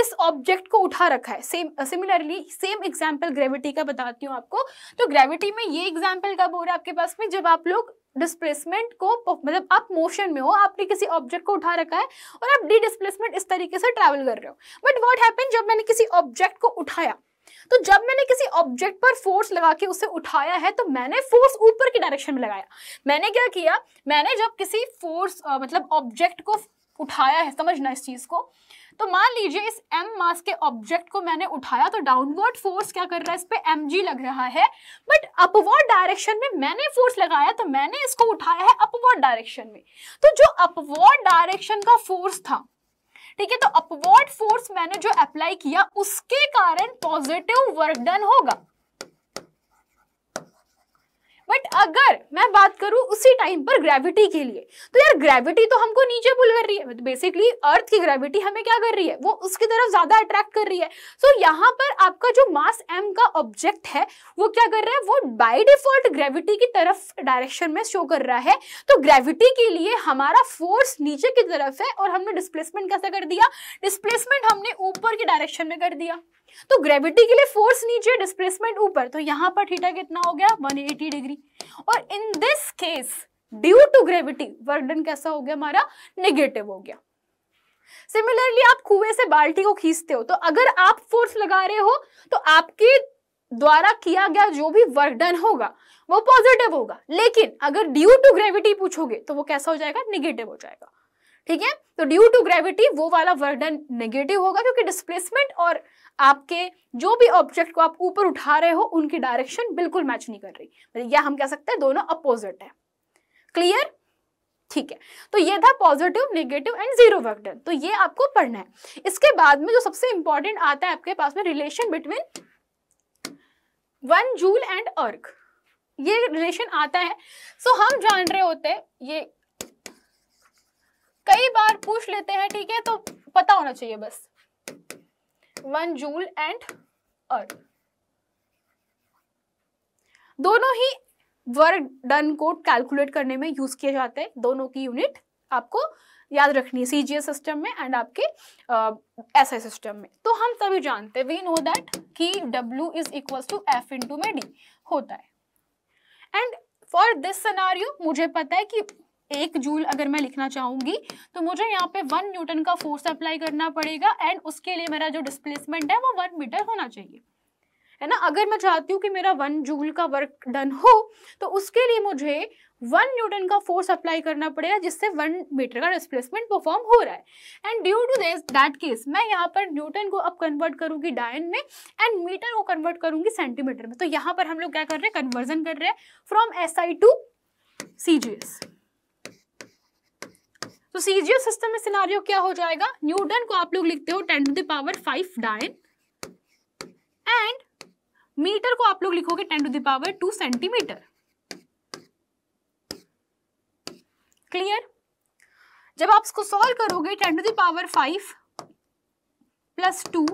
इस ऑब्जेक्ट को उठा रखा है, same similarly same example gravity का बताती हूँ आपको। तो ग्रेविटी में ये एग्जाम्पल कब हो रहा है आपके पास में, जब आप लोग डिस्प्लेसमेंट को, मतलब आप मोशन में हो, आपने किसी ऑब्जेक्ट को उठा रखा है और आप डी डिस्प्लेसमेंट इस तरीके से ट्रैवल कर रहे हो। बट व्हाट हैपेंड, जब मैंने किसी ऑब्जेक्ट को उठाया, तो जब मैंने किसी ऑब्जेक्ट पर फोर्स लगा के उसे उठाया है तो मैंने फोर्स ऊपर की डायरेक्शन में लगाया। मैंने क्या किया, मैंने जब किसी फोर्स मतलब ऑब्जेक्ट को उठाया है, समझना इस चीज को, तो मान लीजिए इस m मास के ऑब्जेक्ट को मैंने उठाया तो डाउनवर्ड फोर्स क्या कर रहा है, इस पे mg लग रहा है। बट अपवर्ड डायरेक्शन में मैंने फोर्स लगाया तो मैंने इसको उठाया है अपवर्ड डायरेक्शन में, तो जो अपवर्ड डायरेक्शन का फोर्स था, ठीक है, तो अपवर्ड फोर्स मैंने जो अप्लाई किया उसके कारण पॉजिटिव वर्क डन होगा। बट अगर मैं बात करूं उसी टाइम पर ग्रेविटी के लिए, तो यार ग्रेविटी तो हमको नीचे पुल कर रही है, बेसिकली अर्थ की ग्रेविटी हमें क्या कर रही है, वो उसकी तरफ ज्यादा अट्रैक्ट कर रही है। सो so, यहाँ पर आपका जो मास m का ऑब्जेक्ट है वो क्या कर रहा है, वो बाय डिफॉल्ट ग्रेविटी की तरफ डायरेक्शन में शो कर रहा है। तो ग्रेविटी के लिए हमारा फोर्स नीचे की तरफ है और हमने डिस्प्लेसमेंट कैसा कर दिया, डिस्प्लेसमेंट हमने ऊपर की डायरेक्शन में कर दिया। तो ग्रेविटी के लिए फोर्स नीचे, डिस्प्लेसमेंट ऊपर, तो यहाँ पर थीटा कितना हो गया, एक सौ अस्सी डिग्री। और in this case due to gravity work done कैसा हो गया, हमारा नेगेटिव हो गया। सिमिलरली आप कुएं से बाल्टी को खींचते हो, तो अगर आप फोर्स लगा रहे हो तो आपके द्वारा किया गया जो भी वर्क डन होगा वो पॉजिटिव होगा, लेकिन अगर ड्यू टू ग्रेविटी पूछोगे तो वो कैसा हो जाएगा, निगेटिव हो जाएगा, ठीक है। तो ड्यू टू ग्रेविटी वो वाला वर्क डन नेगेटिव होगा, क्योंकि डिस्प्लेसमेंट और आपके जो भी ऑब्जेक्ट को आप ऊपर उठा रहे हो उनकी डायरेक्शन बिल्कुल मैच नहीं कर रही, या हम कह सकते हैं दोनों अपोजिट है। क्लियर, ठीक है। तो ये था positive, negative and zero work done, तो ये आपको पढ़ना है। इसके बाद में जो सबसे इंपॉर्टेंट आता है आपके पास में, relation between one joule and erg, ये रिलेशन आता है। सो so, हम जान रहे होते हैं, ये कई बार पूछ लेते हैं, ठीक है, तो पता होना चाहिए बस, वन जूल एंड अर्क दोनों ही वर्क डन को कैलकुलेट करने में यूज किए जाते हैं। दोनों की यूनिट आपको याद रखनी है, सीजीएस सिस्टम में एंड आपके एसआई सिस्टम में। तो हम सभी जानते हैं, वी नो दैट कि W is equal to F into में डी होता है। एंड फॉर दिस सिनारियो मुझे पता है कि एक जूल अगर मैं लिखना चाहूंगी तो मुझे यहाँ पे वन न्यूटन का फोर्स अप्लाई करना पड़ेगा एंड उसके लिए मेरा जो डिस्प्लेसमेंट है वो वन मीटर होना चाहिए, है ना। अगर मैं चाहती हूँ कि मेरा वन जूल का वर्क डन हो तो उसके लिए मुझे वन न्यूटन का फोर्स अप्लाई करना पड़ेगा, जिससे वन मीटर का डिस्प्लेसमेंट परफॉर्म हो रहा है। And due to this that case मैं यहाँ पर न्यूटन को अब कन्वर्ट करूंगी डायन में एंड मीटर को कन्वर्ट करूंगी सेंटीमीटर में। तो यहाँ पर हम लोग क्या कर रहे हैं, कन्वर्जन कर रहे हैं from S I to CGS. तो सीजीएस सिस्टम में सिनारियो क्या हो जाएगा, न्यूटन को आप लोग लिखते हो ten to the power five dyne and metre को आप लोग लिखोगे ten to the power two centimetre. Clear. जब आप इसको सॉल्व करोगे, ten to the power five plus two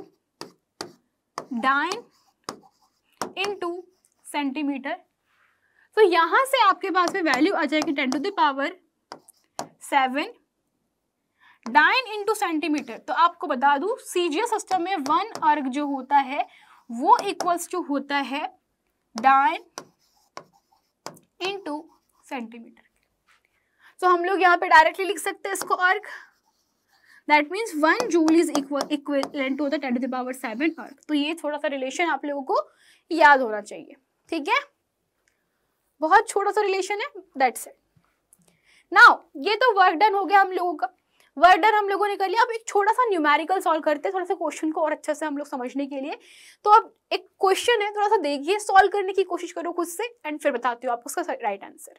dyne into centimetre, तो यहां से आपके पास में वैल्यू आ जाएगी ten to the power seven dyne into centimetre. तो आपको बता दूं, सीजीएस सिस्टम में वन अर्क जो होता है वो इक्वल्स टू होता है डाइन इंटू सेंटीमीटर। तो हम लोग यहाँ पे डायरेक्टली लिख सकते हैं इसको erg, that means one joule is equal equivalent होता है ten to the power seven erg. तो ये थोड़ा सा रिलेशन आप लोगों को याद होना चाहिए, ठीक है, बहुत छोटा सा रिलेशन है, दैट्स इट। नाउ ये तो वर्क डन हो गया हम लोगों का, वर्क डन हम लोगों ने कर लिया। अब एक छोटा सा न्यूमेरिकल सॉल्व करते हैं, थोड़ा सा क्वेश्चन को और अच्छे से हम लोग समझने के लिए। तो अब एक क्वेश्चन है, थोड़ा सा देखिए, सॉल्व करने की कोशिश करो खुद से एंड फिर बताती हूँ आपको उसका राइट आंसर।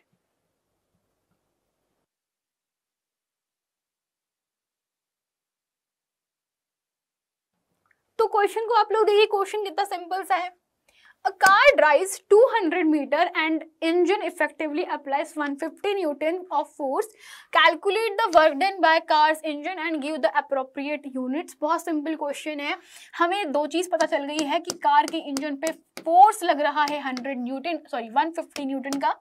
तो क्वेश्चन को आप लोग देखिए, क्वेश्चन कितना सिंपल सा है। A car drives two hundred meters and engine effectively applies one hundred fifty newtons of force. Calculate the work done by car's engine and give the appropriate units. बहुत simple question है, हमें दो चीज़ पता चल गई है कि कार के इंजन पे फोर्स लग रहा है hundred newton sorry one fifty newton का,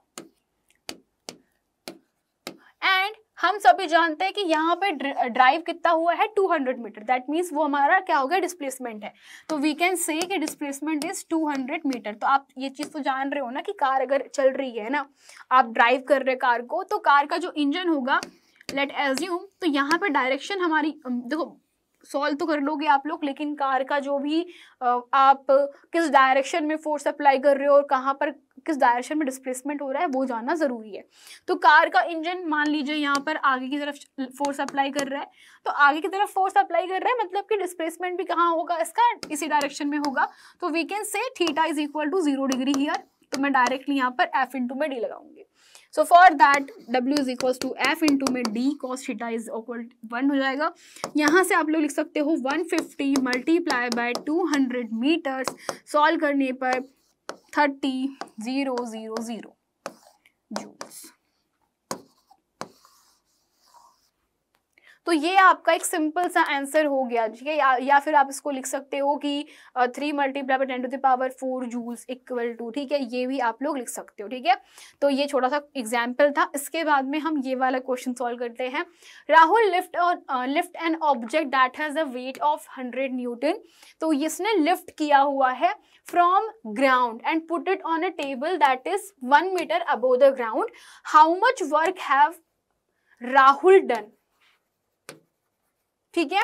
एंड हम सभी जानते हैं कि यहाँ पे ड्राइव कितना हुआ है two hundred metre, that means वो हमारा क्या हो गया डिस्प्लेसमेंट है, तो वी कैन से कि displacement is two hundred metre. तो आप ये चीज़ तो जान रहे हो ना कि कार अगर चल रही है ना, आप ड्राइव कर रहे कार को, तो कार का जो इंजन होगा लेट एज्यूम, तो यहाँ पे डायरेक्शन हमारी देखो सॉल्व तो कर लोगे आप लोग, लेकिन कार का जो भी आप किस डायरेक्शन में फोर्स अप्लाई कर रहे हो और कहाँ पर किस डायरेक्शन में डिस्प्लेसमेंट हो रहा है वो जानना ज़रूरी है। तो कार का इंजन मान लीजिए यहाँ पर आगे की तरफ फोर्स अप्लाई कर रहा है, तो आगे की तरफ फोर्स अप्लाई कर रहा है मतलब कि डिस्प्लेसमेंट भी कहाँ होगा इसका, इसी डायरेक्शन में होगा। तो we can say theta is equal to zero degree here, तो मैं डायरेक्टली यहाँ पर एफ इंटू में डी लगाऊंगी। So for that W is equal to F into में D cos theta is equal one हो जाएगा। यहाँ से आप लोग लिख सकते हो one fifty multiply by two hundred metres, solve करने पर थर्टी थाउज़ेंड जूल्स। तो ये आपका एक सिंपल सा आंसर हो गया, ठीक है, या, या फिर आप इसको लिख सकते हो कि three multiply by ten to the power four joules equal to, ठीक है, ये भी आप लोग लिख सकते हो, ठीक है। तो ये छोटा सा एग्जाम्पल था, इसके बाद में हम ये वाला क्वेश्चन सॉल्व करते हैं। राहुल लिफ्ट और lift an object that has a weight of hundred newton, तो इसने लिफ्ट किया हुआ है from ground and put it on a table that is one metre above the ground, how much work have Rahul done, ठीक है,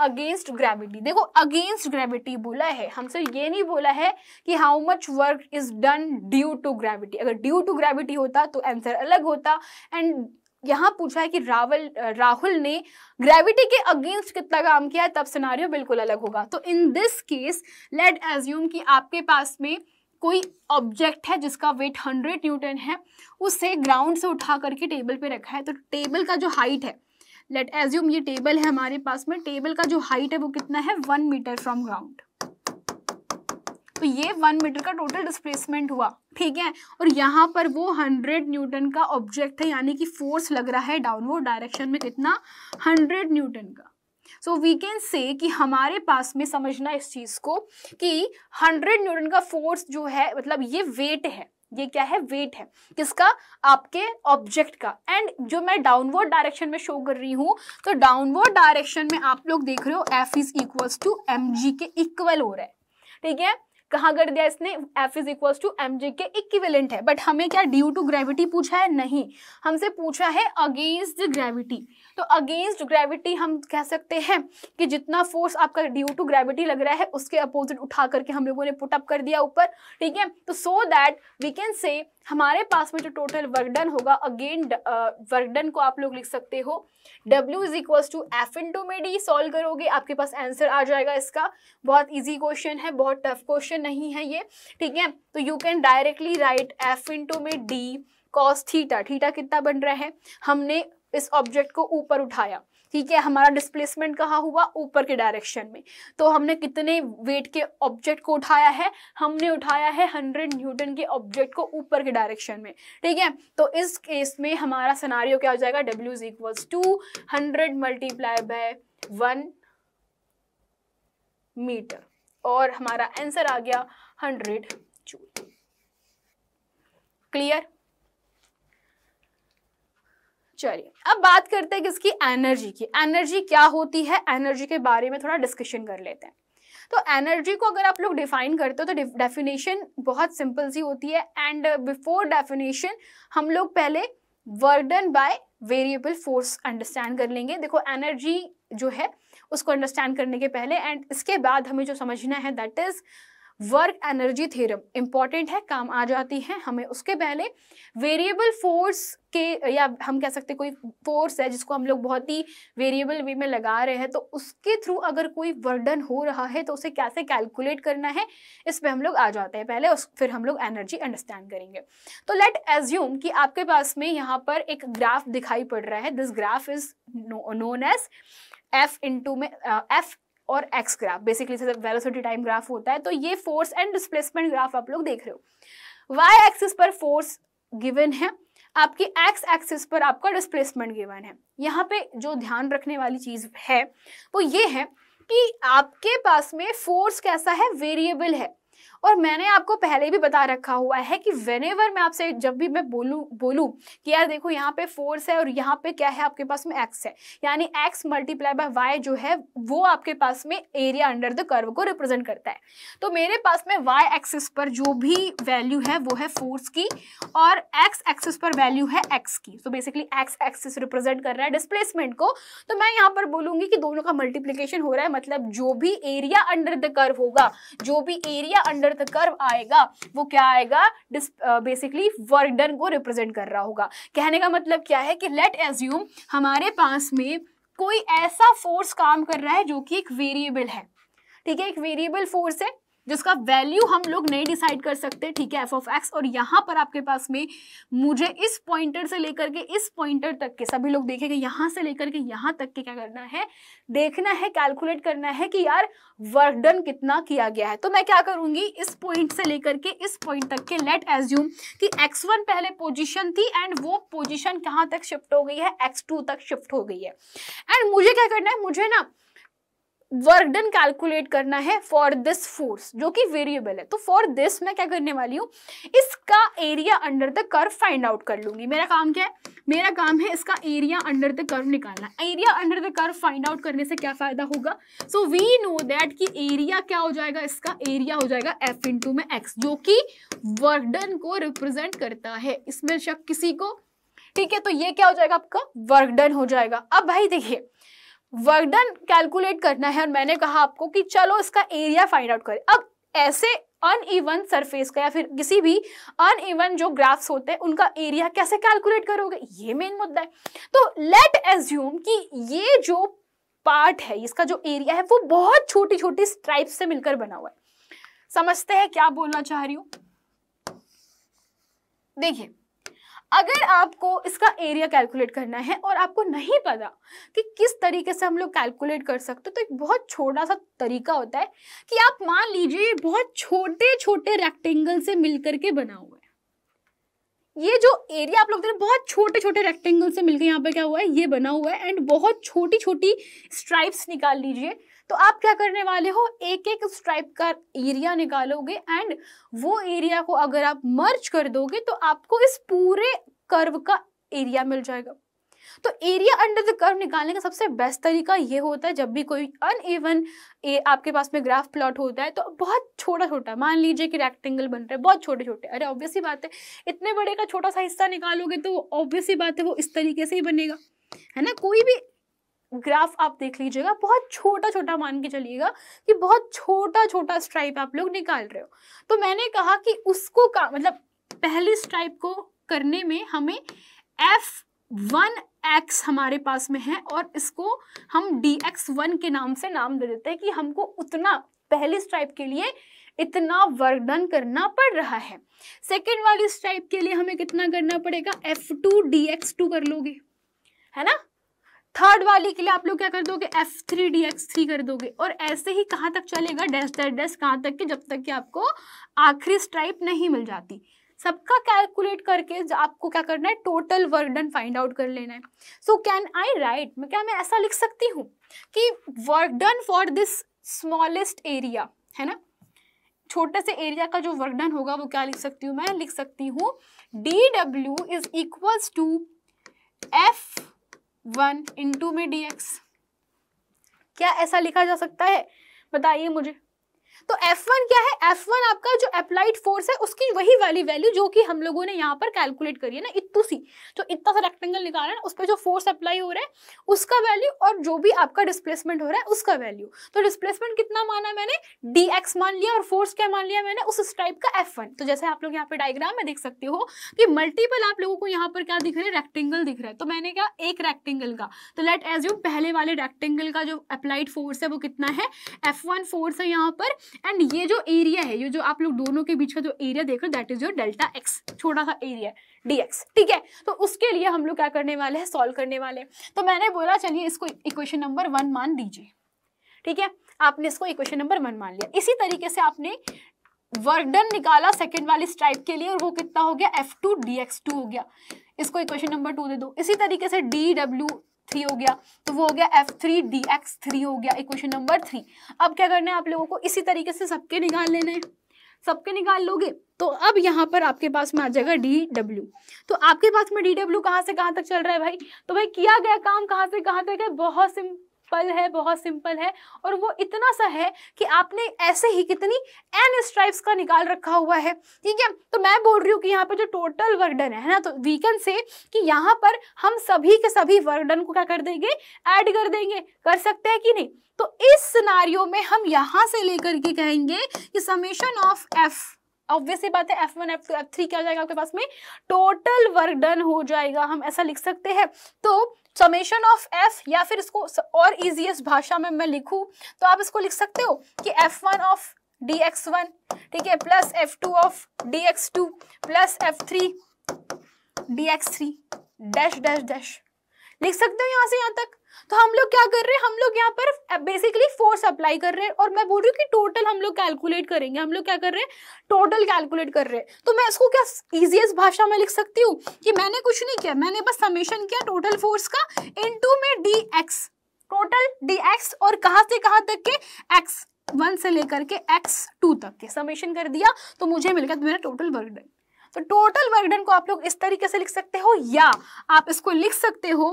against gravity. देखो against gravity बोला है, हमसे ये नहीं बोला है कि how much work is done due to gravity, अगर ड्यू टू ग्रेविटी होता तो आंसर अलग होता। एंड यहाँ पूछा है कि रावल राहुल ने ग्रेविटी के अगेंस्ट कितना काम किया है, तब सिनारियो बिल्कुल अलग होगा। तो in this case let assume कि आपके पास में कोई ऑब्जेक्ट है जिसका वेट हंड्रेड न्यूटन है, उसे ग्राउंड से उठा करके टेबल पे रखा है, तो टेबल का जो हाइट है, लेट एज्यूम ये टेबल है हमारे पास में, टेबल का जो हाइट है वो कितना है वन मीटर फ्रॉम ग्राउंड, तो ये वन मीटर का टोटल डिस्प्लेसमेंट हुआ, ठीक है। और यहाँ पर वो हंड्रेड न्यूटन का ऑब्जेक्ट है, यानी कि फोर्स लग रहा है डाउनवर्ड डायरेक्शन में कितना हंड्रेड न्यूटन का। सो वी कैन से कि हमारे पास में समझना इस चीज़ को कि हंड्रेड न्यूटन का फोर्स जो है, मतलब ये वेट है, ये क्या है वेट है किसका, आपके ऑब्जेक्ट का। एंड जो मैं डाउनवर्ड डायरेक्शन में शो कर रही हूँ, तो डाउनवर्ड डायरेक्शन में आप लोग देख रहे हो F is equals to M G के इक्वल हो रहा है, ठीक है, कहाँ कर दिया इसने, F is equals to M G के इक्विवेलेंट है। बट हमें क्या ड्यू टू ग्रेविटी पूछा है, नहीं, हमसे पूछा है अगेंस्ट ग्रेविटी। तो अगेंस्ट ग्रेविटी हम कह सकते हैं कि जितना फोर्स आपका ड्यू टू ग्रेविटी लग रहा है उसके अपोजिट उठा करके हम लोगों ने पुटअप कर दिया ऊपर, ठीक है। तो सो दैट वी कैन से हमारे पास में जो टोटल वर्क डन होगा, अगेन वर्क डन को आप लोग लिख सकते हो W is equal to F into में डी, सॉल्व करोगे आपके पास आंसर आ जाएगा इसका। बहुत इजी क्वेश्चन है, बहुत टफ क्वेश्चन नहीं है ये, ठीक है। तो you can directly write F into में डी कॉस थीटा, थीटा कितना बन रहा है, हमने इस ऑब्जेक्ट को ऊपर उठाया, ठीक है, हमारा डिस्प्लेसमेंट कहाँ हुआ, ऊपर के डायरेक्शन में। तो हमने कितने वेट के ऑब्जेक्ट को उठाया है, हमने उठाया है हंड्रेड न्यूटन के ऑब्जेक्ट को ऊपर के डायरेक्शन में, ठीक है। तो इस केस में हमारा सिनारियो क्या हो जाएगा, W is equals to hundred multiply by one metre और हमारा आंसर आ गया हंड्रेड जूल। क्लियर। चलिए अब बात करते हैं किसकी, एनर्जी की। एनर्जी क्या होती है, एनर्जी के बारे में थोड़ा डिस्कशन कर लेते हैं। तो एनर्जी को अगर आप लोग डिफाइन करते हो तो डेफिनेशन बहुत सिंपल सी होती है। एंड बिफोर डेफिनेशन हम लोग पहले work done by variable force understand कर लेंगे। देखो एनर्जी जो है उसको अंडरस्टैंड करने के पहले एंड इसके बाद हमें जो समझना है that is work energy theorem, important है, काम आ जाती है हमें। उसके पहले वेरिएबल फोर्स के, या हम कह सकते हैं कोई फोर्स है जिसको हम लोग बहुत ही वेरिएबल वे में लगा रहे हैं, तो उसके थ्रू अगर कोई वर्क डन हो रहा है तो उसे कैसे कैलकुलेट करना है, इस पे हम लोग आ जाते हैं पहले, उस फिर हम लोग एनर्जी अंडरस्टैंड करेंगे। तो लेट एज्यूम कि आपके पास में यहाँ पर एक ग्राफ दिखाई पड़ रहा है, this graph is known as F into में एफ और X graph, basically velocity time graph होता है। तो ये फोर्स एंड डिस्प्लेसमेंट ग्राफ आप लोग देख रहे हो। वाई एक्सिस पर फोर्स गिवन है, आपकी एक्स एक्सिस पर आपका डिस्प्लेसमेंट गिवन है। यहाँ पे जो ध्यान रखने वाली चीज है वो ये है कि आपके पास में फोर्स कैसा है, वेरिएबल है। और मैंने आपको पहले भी बता रखा हुआ है कि whenever मैं आपसे जब भी मैं बोलूं बोलूं कि यार देखो यहाँ पे फोर्स है और यहाँ पे क्या है आपके पास में एक्स है, यानी एक्स मल्टीप्लाई बाय वाई जो है वो आपके पास में एरिया अंडर द कर्व को रिप्रेजेंट करता है। तो मेरे पास में वाई एक्सिस पर जो भी वैल्यू है वो है फोर्स की और एक्स एक्सिस पर वैल्यू है एक्स की। तो बेसिकली एक्स एक्सिस रिप्रेजेंट कर रहा है डिस्प्लेसमेंट को। तो मैं यहाँ पर बोलूंगी कि दोनों का मल्टीप्लीकेशन हो रहा है, मतलब जो भी एरिया अंडर द कर्व होगा, जो भी एरिया अंडर द कर्व आएगा वो क्या आएगा, बेसिकली वर्क डन को रिप्रेजेंट कर रहा होगा। कहने का मतलब क्या है कि लेट एज्यूम हमारे पास में कोई ऐसा फोर्स काम कर रहा है जो कि एक वेरिएबल है, ठीक है, एक वेरिएबल फोर्स है जिसका वैल्यू हम लोग नहीं डिसाइड कर सकते, ठीक है, एफ ऑफ एक्स। और यहाँ पर आपके पास में मुझे इस पॉइंटर से लेकर के इस पॉइंटर तक के, सभी लोग देखेंगे, यहाँ से लेकर के यहाँ तक के क्या करना है, देखना है, कैलकुलेट करना है कि यार वर्क डन कितना किया गया है। तो मैं क्या करूँगी, इस पॉइंट से लेकर के इस पॉइंट तक के लेट एज्यूम कि एक्स वन पहले पोजिशन थी एंड वो पोजिशन कहाँ तक शिफ्ट हो गई है, एक्स टू तक शिफ्ट हो गई है। एंड मुझे क्या करना है, मुझे ना वर्क डन कैलकुलेट करना है फॉर दिस फोर्स जो कि वेरिएबल है। तो फॉर दिस मैं क्या करने वाली हूँ, इसका area under the curve find out कर लूंगी। मेरा काम क्या है, मेरा काम है इसका एरिया अंडर द कर्व निकालना। Area under the curve find out करने से क्या फायदा होगा, सो वी नो दैट कि एरिया क्या हो जाएगा, इसका एरिया हो जाएगा एफ इंटू में एक्स जो कि वर्क डन को रिप्रेजेंट करता है, इसमें शक किसी को, ठीक है। तो ये क्या हो जाएगा, आपका वर्क डन हो जाएगा। अब भाई देखिए वर्क डन कैलकुलेट करना है और मैंने कहा आपको कि चलो इसका एरिया फाइंड आउट करें। अब ऐसे अनइवन सरफेस का या फिर किसी भी अनइवन जो ग्राफ्स होते हैं उनका एरिया कैसे कैलकुलेट करोगे, ये मेन मुद्दा है। तो लेट एज्यूम कि ये जो पार्ट है, इसका जो एरिया है वो बहुत छोटी छोटी स्ट्राइप्स से मिलकर बना हुआ है। समझते हैं क्या बोलना चाह रही हूँ। देखिए अगर आपको इसका एरिया कैलकुलेट करना है और आपको नहीं पता कि किस तरीके से हम लोग कैलकुलेट कर सकते, तो एक बहुत छोटा सा तरीका होता है कि आप मान लीजिए बहुत छोटे छोटे रेक्टेंगल से मिलकर के बना हुआ है। ये जो एरिया आप लोग देख रहे हैं बहुत छोटे छोटे रेक्टेंगल से मिलकर यहाँ पे क्या हुआ है, ये बना हुआ है एंड बहुत छोटी छोटी स्ट्राइप्स निकाल लीजिए। तो आप क्या करने वाले हो, एक एक स्ट्राइप का एरिया निकालोगे एंड वो एरिया को अगर आप मर्ज कर दोगे तो आपको इस पूरे कर्व का एरिया मिल जाएगा। तो एरिया अंडर द कर्व निकालने का सबसे बेस्ट तरीका ये होता है, जब भी कोई अनइवन आपके पास में ग्राफ प्लॉट होता है तो बहुत छोटा छोटा, मान लीजिए कि रेक्टेंगल बन रहा है बहुत छोटे छोटे, अरे ऑब्वियसली बात है इतने बड़े का छोटा सा हिस्सा निकालोगे तो ऑब्वियसली बात है वो इस तरीके से ही बनेगा, है ना। कोई भी ग्राफ आप देख लीजिएगा बहुत छोटा छोटा, मान के चलिएगा कि बहुत छोटा छोटा स्ट्राइप आप लोग निकाल रहे हो। तो मैंने कहा कि उसको का मतलब पहली स्ट्राइप को करने में हमें एफ वन एक्स हमारे पास में है और इसको हम डी एक्स वन के नाम से नाम दे देते हैं कि हमको उतना पहली स्ट्राइप के लिए इतना वर्क डन करना पड़ रहा है। सेकेंड वाली स्ट्राइप के लिए हमें कितना करना पड़ेगा, F two D X two कर लोगे, है ना। थर्ड वाली के लिए आप लोग क्या कर दोगे, F three D X three कर दोगे और ऐसे ही कहाँ तक चलेगा, डैश डैश डैश कहाँ तक के, जब तक कि आपको आखिरी स्ट्राइप नहीं मिल जाती। सबका कैलकुलेट करके आपको क्या करना है, total work done find out कर लेना है। सो कैन आई राइट, क्या मैं ऐसा लिख सकती हूँ कि work done for this smallest area, है ना, छोटे से एरिया का जो वर्क डन होगा वो क्या लिख सकती हूँ मैं, लिख सकती हूँ D W is equals to F one into में डी एक्स। क्या ऐसा लिखा जा सकता है, बताइए मुझे। तो एफ वन क्या है, एफ वन आपका जो अप्लाइड फोर्स है उसकी वही वाली वैल्यू जो कि हम लोगों ने यहाँ पर कैलकुलेट करी है ना, इतनी सी जो इतना सा रेक्टेंगल निकाला है उस पर जो फोर्स अप्लाई हो रहा है उसका वैल्यू और जो भी आपका डिस्प्लेसमेंट हो रहा है उसका वैल्यू। तो डिस्प्लेसमेंट कितना माना मैंने, डी एक्स मान लिया और फोर्स क्या मान लिया मैंने, उस टाइप का एफ वन। तो जैसे आप लोग यहाँ पे डायग्राम में देख सकते हो कि मल्टीपल आप लोगों को यहाँ पर क्या दिख रहा है, रेक्टेंगल दिख रहा है। तो मैंने क्या, एक रेक्टेंगल का, तो लेट एज्यूम पहले वाले रेक्टेंगल का जो अप्लाइड फोर्स है वो कितना है, एफ वन फोर्स है यहाँ पर, एंड ये जो एरिया है, ये जो आप लोग दोनों के बीच का जो एरिया देख रहे हो that is your delta X, छोटा सा एरिया dx, ठीक है। तो उसके लिए हम लोग क्या करने वाले हैं, सॉल्व करने वाले हैं। तो मैंने बोला चलिए इसको इक्वेशन नंबर वन मान दीजिए, ठीक है, आपने इसको इक्वेशन नंबर वन मान लिया। इसी तरीके से आपने वर्क डन निकाला सेकंड वाली स्ट्राइप के लिए और वो कितना हो गया F two D X two हो गया, इसको इक्वेशन नंबर टू दे दो। इसी तरीके से डी डब्ल्यू थ्री हो गया तो वो हो गया F three D X three हो गया इक्वेशन नंबर थ्री। अब क्या करना है आप लोगों को इसी तरीके से सबके निकाल लेने हैं, सबके निकाल लोगे तो अब यहाँ पर आपके पास में आ जाएगा डी डब्ल्यू। तो आपके पास में डी डब्ल्यू कहाँ से कहाँ तक चल रहा है भाई, तो भाई किया गया काम कहाँ से कहाँ तक है, बहुत सिंपल है, बहुत सिंपल है। और वो इतना सा है कि आपने ऐसे ही कितनी एन स्ट्राइप्स का निकाल रखा हुआ है। ठीक है, तो मैं बोल रही हूँ कि यहाँ पर जो टोटल वर्क डन है ना, तो वी कैन से कि यहाँ पर हम सभी के सभी वर्क डन को क्या कर देंगे, ऐड कर देंगे, कर सकते हैं कि नहीं। तो इस सिनारियो में हम यहाँ से लेकर के कहेंगे कि समेशन ऑफ एफ, ऑब्वियसली बात है F one F two F three क्या हो जाएगा आपके पास में टोटल वर्क डन हो जाएगा, हम ऐसा लिख सकते हैं। तो समेशन ऑफ एफ, या फिर इसको और इजीएस्ट भाषा में मैं लिखूं तो आप इसको लिख सकते हो कि F one of D X one, ठीक है, plus F two of D X two plus F three D X three dash dash dash, लिख सकते हो यहाँ से यहाँ तक। तो हम लोग क्या कर रहे हैं, हम लोग यहाँ पर बेसिकली फोर्स अप्लाई कर रहे हैं और मैं बोल रही हूँ कि टोटल हम लोग कैलकुलेट करेंगे, हम लोग क्या कर रहे हैं टोटल कैलकुलेट कर रहे हैं। तो मैं इसको क्या इजीएस्ट भाषा में लिख सकती हूँ कि मैंने कुछ नहीं किया, मैंने बस समेशन किया टोटल फोर्स का इनटू में D X, total D X और कहाँ से कहाँ तक के एक्स वन से लेकर के एक्स टू तक के समेशन कर दिया तो मुझे मिल गया तो मेरा टोटल वर्क डन। तो टोटल वर्क डन को आप लोग इस तरीके से लिख सकते हो या आप इसको लिख सकते हो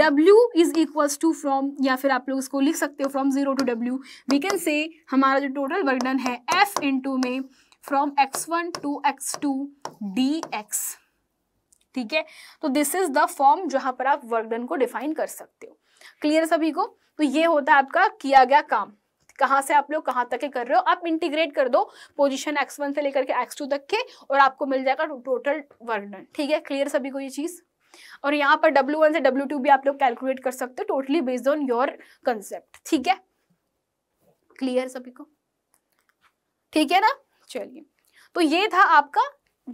W is equals to from, या फिर आप लोग इसको लिख सकते हो from zero to W we can say हमारा जो टोटल वर्क डन है F इनटू में from X one to X two dx। ठीक है, तो दिस इज द फॉर्म जहां पर आप वर्क डन को डिफाइन कर सकते हो। क्लियर सभी को? तो ये होता है आपका किया गया काम, कहाँ से आप लोग कहाँ तक के कर रहे हो, आप इंटीग्रेट कर दो पोजीशन एक्स वन से लेकर के एक्स टू तक के और आपको मिल जाएगा टोटल वर्क डन। ठीक है, क्लियर सभी को ये चीज़। और यहाँ पर डब्ल्यू वन से डब्ल्यू टू भी आप लोग कैलकुलेट कर सकते हो, totally based on your concept. ठीक है, क्लियर सभी को? ठीक है ना, चलिए। तो ये था आपका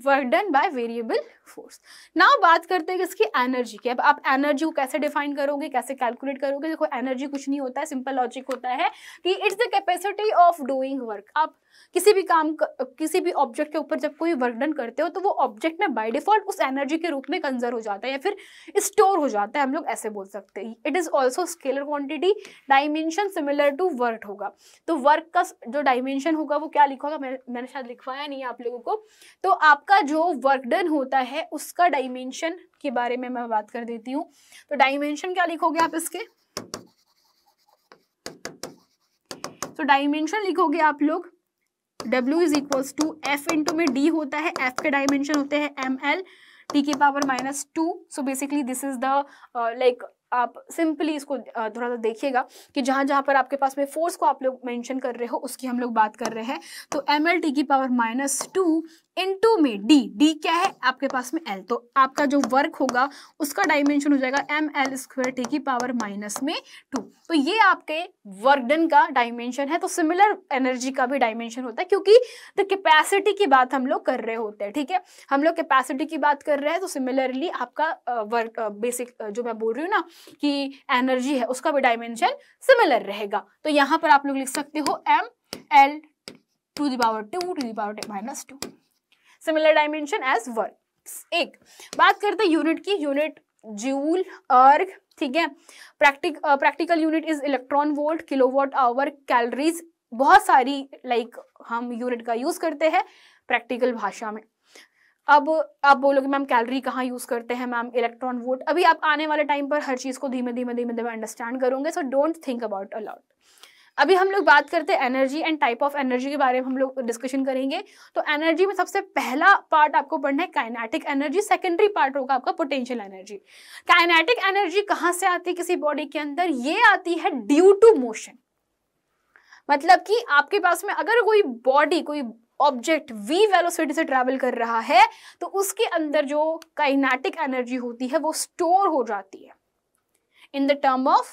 work done by variable force. Now बात करते हैं इसकी एनर्जी की। अब आप एनर्जी को कैसे डिफाइन करोगे, कैसे कैलकुलेट करोगे? देखो, एनर्जी कुछ नहीं होता है, सिंपल लॉजिक होता है कि it's the capacity of doing work. आप किसी भी काम, किसी भी ऑब्जेक्ट के ऊपर जब कोई वर्क डन करते हो तो वो ऑब्जेक्ट में बाय डिफॉल्ट उस एनर्जी के रूप में कंजर्व हो जाता है या फिर स्टोर हो जाता है, हम लोग ऐसे बोल सकते हैं। It is also scalar quantity, dimension similar to work होगा। तो वर्क का जो डायमेंशन होगा वो क्या लिखा होगा, मैं, मैंने शायद लिखवाया नहीं है आप लोगों को। तो आपका जो वर्क डन होता है उसका डायमेंशन के बारे में मैं बात कर देती हूँ। तो डायमेंशन क्या लिखोगे आप इसके, तो डायमेंशन लिखोगे आप लोग W is equals to F into में डी होता है, एफ के डायमेंशन होते हैं एम एल टी के power minus two. So basically this is the like, आप सिंपली इसको uh, थोड़ा सा देखिएगा कि जहाँ जहाँ पर आपके पास में फोर्स को आप लोग मेंशन कर रहे हो उसकी हम लोग बात कर रहे हैं। तो एम एल टी की पावर माइनस टू इंटू में डी, डी क्या है आपके पास में एल, तो आपका जो वर्क होगा उसका डायमेंशन हो जाएगा एम एल स्क्वायर टी की पावर माइनस में टू। तो ये आपके वर्क डन का डायमेंशन है। तो सिमिलर एनर्जी का भी डायमेंशन होता है क्योंकि द कैपेसिटी की बात हम लोग कर रहे होते हैं। ठीक है, हम लोग कैपेसिटी की बात कर रहे हैं। तो सिमिलरली आपका वर्क बेसिक जो मैं बोल रही हूँ ना कि एनर्जी है, उसका भी डायमेंशन सिमिलर रहेगा। तो यहाँ पर आप लोग लिख सकते हो M L to the power two to the power minus two, similar dimension as work. एक बात करते हैं यूनिट की, यूनिट जूल अर्ग। ठीक है, practic practical unit is electron volt, kilowatt hour, calories, बहुत सारी लाइक like, हम यूनिट का यूज करते हैं प्रैक्टिकल भाषा में। अब आप बोलोगे मैम कैलोरी कहाँ यूज करते हैं, मैम इलेक्ट्रॉन वोल्ट। अभी आप आने वाले टाइम पर हर चीज को धीमे धीमे धीमे धीमे अंडरस्टैंड करोगे, so don't think about a lot. अभी हम लोग बात करते हैं energy and type of energy के बारे में हम लोग डिस्कशन करेंगे। तो एनर्जी में सबसे पहला पार्ट आपको पढ़ना है काइनेटिक एनर्जी, सेकेंडरी पार्ट होगा आपका पोटेंशियल एनर्जी। काइनेटिक एनर्जी कहाँ से आती है किसी बॉडी के अंदर, ये आती है ड्यू टू मोशन। मतलब कि आपके पास में अगर कोई बॉडी, कोई ऑब्जेक्ट वी वेलोसिटी से ट्रैवल कर रहा है तो उसके अंदर जो काइनेटिक एनर्जी होती है वो स्टोर हो जाती है in the term of,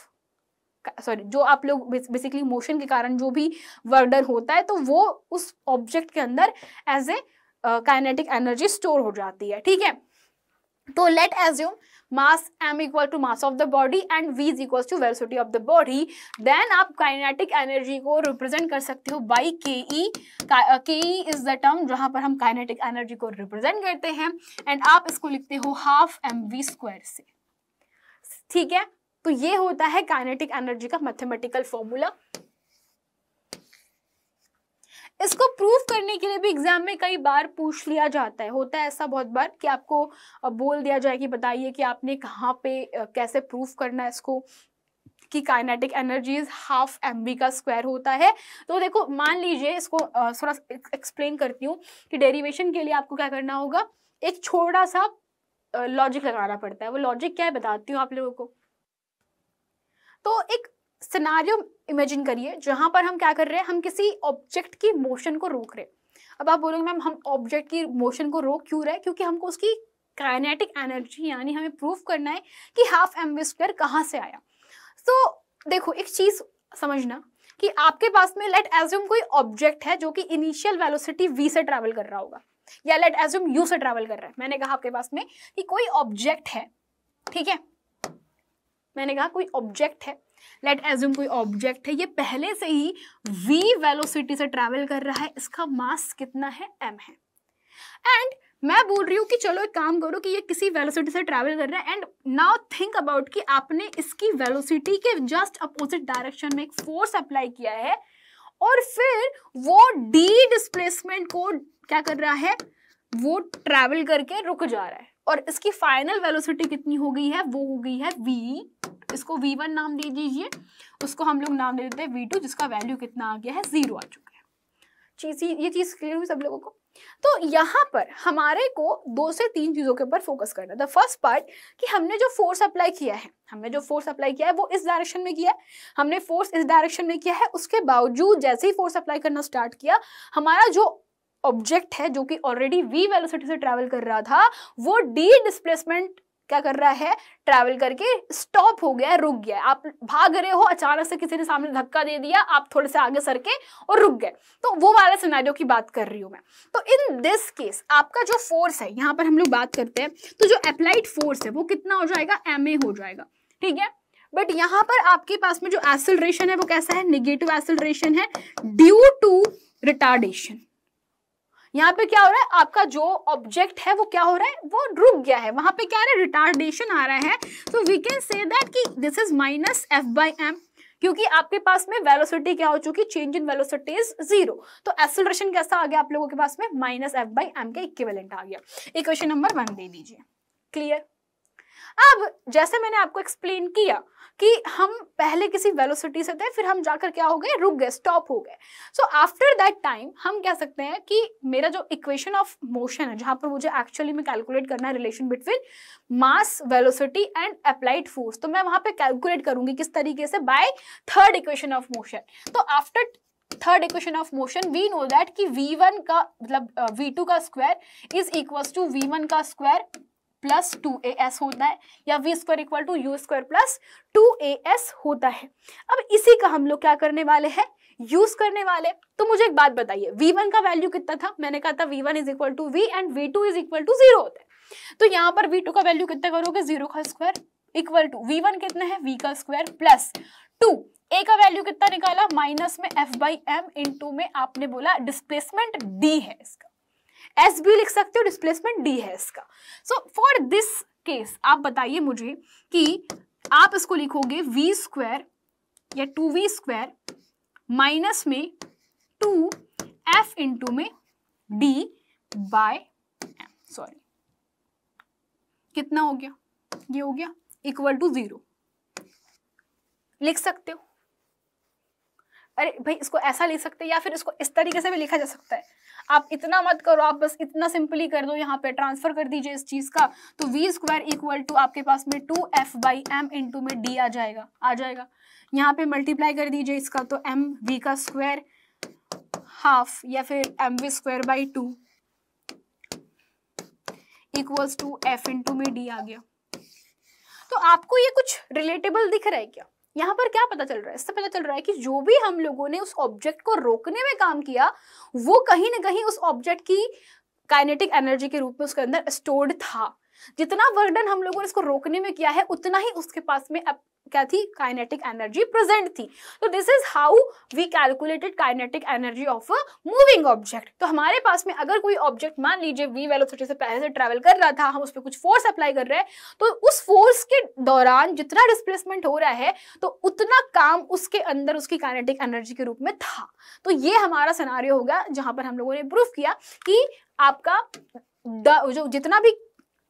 sorry, जो आप लोग बेसिकली मोशन के कारण जो भी वर्क डन होता है तो वो उस ऑब्जेक्ट के अंदर as a kinetic energy store हो जाती है। ठीक है, तो let assume mass m equal to mass of the body and v is equal to velocity of the body, then आप काइनेटिक एनर्जी को रिप्रेजेंट कर सकते हो बाई के ई। के ई इज द टर्म जहां पर हम काइनेटिक एनर्जी को रिप्रेजेंट करते हैं, एंड आप इसको लिखते हो हाफ एम वी स्क्वायर से। ठीक है, तो ये होता है काइनेटिक एनर्जी का मैथमेटिकल फॉर्मूला। इसको प्रूफ करने के लिए भी एग्जाम में कई बार पूछ लिया जाता है। होता है ऐसा बहुत बार कि आपको बोल दिया जाए कि बताइए कि आपने कहाँ पे कैसे प्रूफ करना है इसको, कि kinetic energy is half M we का स्क्वायर होता है। तो देखो मान लीजिए, इसको थोड़ा एक्सप्लेन करती हूँ कि डेरिवेशन के लिए आपको क्या करना होगा, एक छोटा सा लॉजिक लगाना पड़ता है। वो लॉजिक क्या है बताती हूँ आप लोगों को। तो एक सिनारियो इमेजिन करिए जहाँ पर हम क्या कर रहे हैं, हम किसी ऑब्जेक्ट की मोशन को रोक रहे हैं। अब आप बोलोगे मैम हम ऑब्जेक्ट की मोशन को रोक क्यों रहे हैं, क्योंकि हमको उसकी काइनेटिक एनर्जी यानी हमें प्रूफ करना है कि हाफ एम वी स्क्वायर कहाँ से आया। तो so, देखो एक चीज़ समझना कि आपके पास में लेट एज्यूम कोई ऑब्जेक्ट है जो कि इनिशियल वेलोसिटी v से ट्रैवल कर रहा होगा, या लेट एज्यूम u से ट्रैवल कर रहा है। मैंने कहा आपके पास में कि कोई ऑब्जेक्ट है, ठीक है, मैंने कहा कोई ऑब्जेक्ट है, लेट एज्यूम कोई ऑब्जेक्ट है, ये पहले से ही v वेलोसिटी से ट्रैवल कर रहा है, इसका मास कितना है, m है। एंड मैं बोल रही हूँ कि चलो एक काम करो कि ये किसी वेलोसिटी से ट्रैवल कर रहा है, एंड नाउ थिंक अबाउट कि आपने इसकी वेलोसिटी के जस्ट अपोजिट डायरेक्शन में एक फोर्स अप्लाई किया है, और फिर वो d डिस्प्लेसमेंट को क्या कर रहा है, वो ट्रैवल करके रुक जा रहा है, और इसकी फाइनल वेलोसिटी कितनी हो गई है, वो हो गई है v, इसको v वन नाम दे दीजिए, उसको हम लोग नाम दे देते हैं v टू, जिसका वैल्यू कितना आ गया है, जीरो आ चुका है। चीज़ ये चीज़ क्लियर हुई सब लोगों को। तो यहाँ पर हमारे को दो से तीन चीज़ों के ऊपर फोकस करना है। द फर्स्ट पार्ट कि हमने जो फोर्स अप्लाई किया है, हमने जो फोर्स अप्लाई किया है वो इस डायरेक्शन में किया है, हमने फोर्स इस डायरेक्शन में किया है, उसके बावजूद जैसे ही फोर्स अप्लाई करना स्टार्ट किया, हमारा जो ऑब्जेक्ट है जो कि ऑलरेडी v वेलोसिटी से ट्रैवल कर रहा था, वो d डिस्प्लेसमेंट क्या कर रहा है, ट्रैवल करके स्टॉप हो गया, रुक गया। आप भाग रहे हो, अचानक से किसी ने सामने धक्का दे दिया, आप थोड़े से आगे सरके और रुक गए, तो वो वाला सिनेरियो की बात कर रही हूँ मैं। तो इन दिस केस आपका जो फोर्स है, यहाँ पर हम लोग बात करते हैं, तो जो अप्लाइड फोर्स है वो कितना हो जाएगा, एम ए हो जाएगा, ठीक है। बट यहाँ पर आपके पास में जो एक्सेलरेशन है वो कैसा है, निगेटिव एक्सेलरेशन है ड्यू टू रिटार्डेशन। यहाँ पे क्या हो रहा है, आपका जो ऑब्जेक्ट है वो क्या हो रहा है, वो रुक गया है, वहां पे क्या आ रहा है, रिटार्डेशन आ रहा है। So we can say that कि this is minus F by M, क्योंकि आपके पास में वेलोसिटी क्या हो चुकी, change in velocity is zero, तो एक्सेलरेशन कैसा आ गया आप लोगों के पास में, माइनस एफ बाई एम के इक्विवेलेंट आ गया। इक्वेशन नंबर वन दे दीजिए, क्लियर। अब जैसे मैंने आपको एक्सप्लेन किया कि हम पहले किसी वेलोसिटी से थे, फिर हम जाकर क्या हो गए, रुक गए, स्टॉप हो गए। सो आफ्टर दैट टाइम हम कह सकते हैं कि मेरा जो इक्वेशन ऑफ मोशन है, जहां पर मुझे एक्चुअली में कैलकुलेट करना है relation between mass, velocity and applied force, तो मैं वहां पे कैलकुलेट करूंगी किस तरीके से, by third equation of motion. तो after third equation of motion we know that कि वी वन का मतलब वी टू का square is equal to v one का square plus two a s होता है, या we square equal to you square plus two a s होता है। अब इसी का हम लोग क्या करने वाले हैं, यूज करने वाले। तो मुझे एक बात बताइए, वी वन का वैल्यू कितना था, मैंने कहा था v one is equal to we and v two is equal to zero होता है। तो यहाँ पर वी टू का वैल्यू कितना करोगे, जीरो का square equal to v one कितना है, वी का स्क्वायर प्लस टू ए का वैल्यू कितना निकाला, माइनस में f by m into में आपने बोला डिस्प्लेसमेंट डी है, इसका एस भी लिख सकते हो, डिस्प्लेसमेंट डी है इसका। सो फॉर दिस केस आप बताइए मुझे कि आप इसको लिखोगे वी स्क्वायर या टू वी स्क्वायर माइनस में टू एफ इंटू में डी बाय एम, सॉरी कितना हो गया, ये हो गया इक्वल टू जीरो, लिख सकते हो। अरे भाई इसको ऐसा लिख सकते हैं, या फिर इसको इस तरीके से भी लिखा जा सकता है। आप इतना मत करो, आप बस इतना सिंपली कर दो, यहाँ पे ट्रांसफर कर दीजिए इस चीज़ का। तो वी स्क्वायर इक्वल टू आपके पास में two f by M into में डी आ जाएगा आ जाएगा यहाँ पे मल्टीप्लाई कर दीजिए इसका, तो एम वी का स्क्वायर हाफ या फिर m we square by two equals to F into में डी आ गया। तो आपको ये कुछ रिलेटेबल दिख रहा है क्या? यहाँ पर क्या पता चल रहा है, इससे पता चल रहा है कि जो भी हम लोगों ने उस ऑब्जेक्ट को रोकने में काम किया, वो कहीं ना कहीं उस ऑब्जेक्ट की काइनेटिक एनर्जी के रूप में उसके अंदर स्टोर्ड था। जितना वर्डन हम लोगों ने इसको रोकने में किया है उतना ही उसके पास में अब क्या थी, काइनेटिक एनर्जी प्रेजेंट थी। तो this is how we calculated kinetic energy of a moving object. तो हमारे पास में अगर कोई ऑब्जेक्ट मान लीजिए वी वेलोसिटी से पहले से ट्रैवल कर रहा था, हम उस पर कुछ फोर्स अप्लाई कर रहे हैं, तो उस फोर्स के दौरान जितना डिस्प्लेसमेंट हो रहा है तो उतना काम उसके अंदर उसकी काइनेटिक एनर्जी के रूप में था। तो ये हमारा सिनेरियो होगा जहां पर हम लोगों ने प्रूव किया कि आपका द, जो जितना भी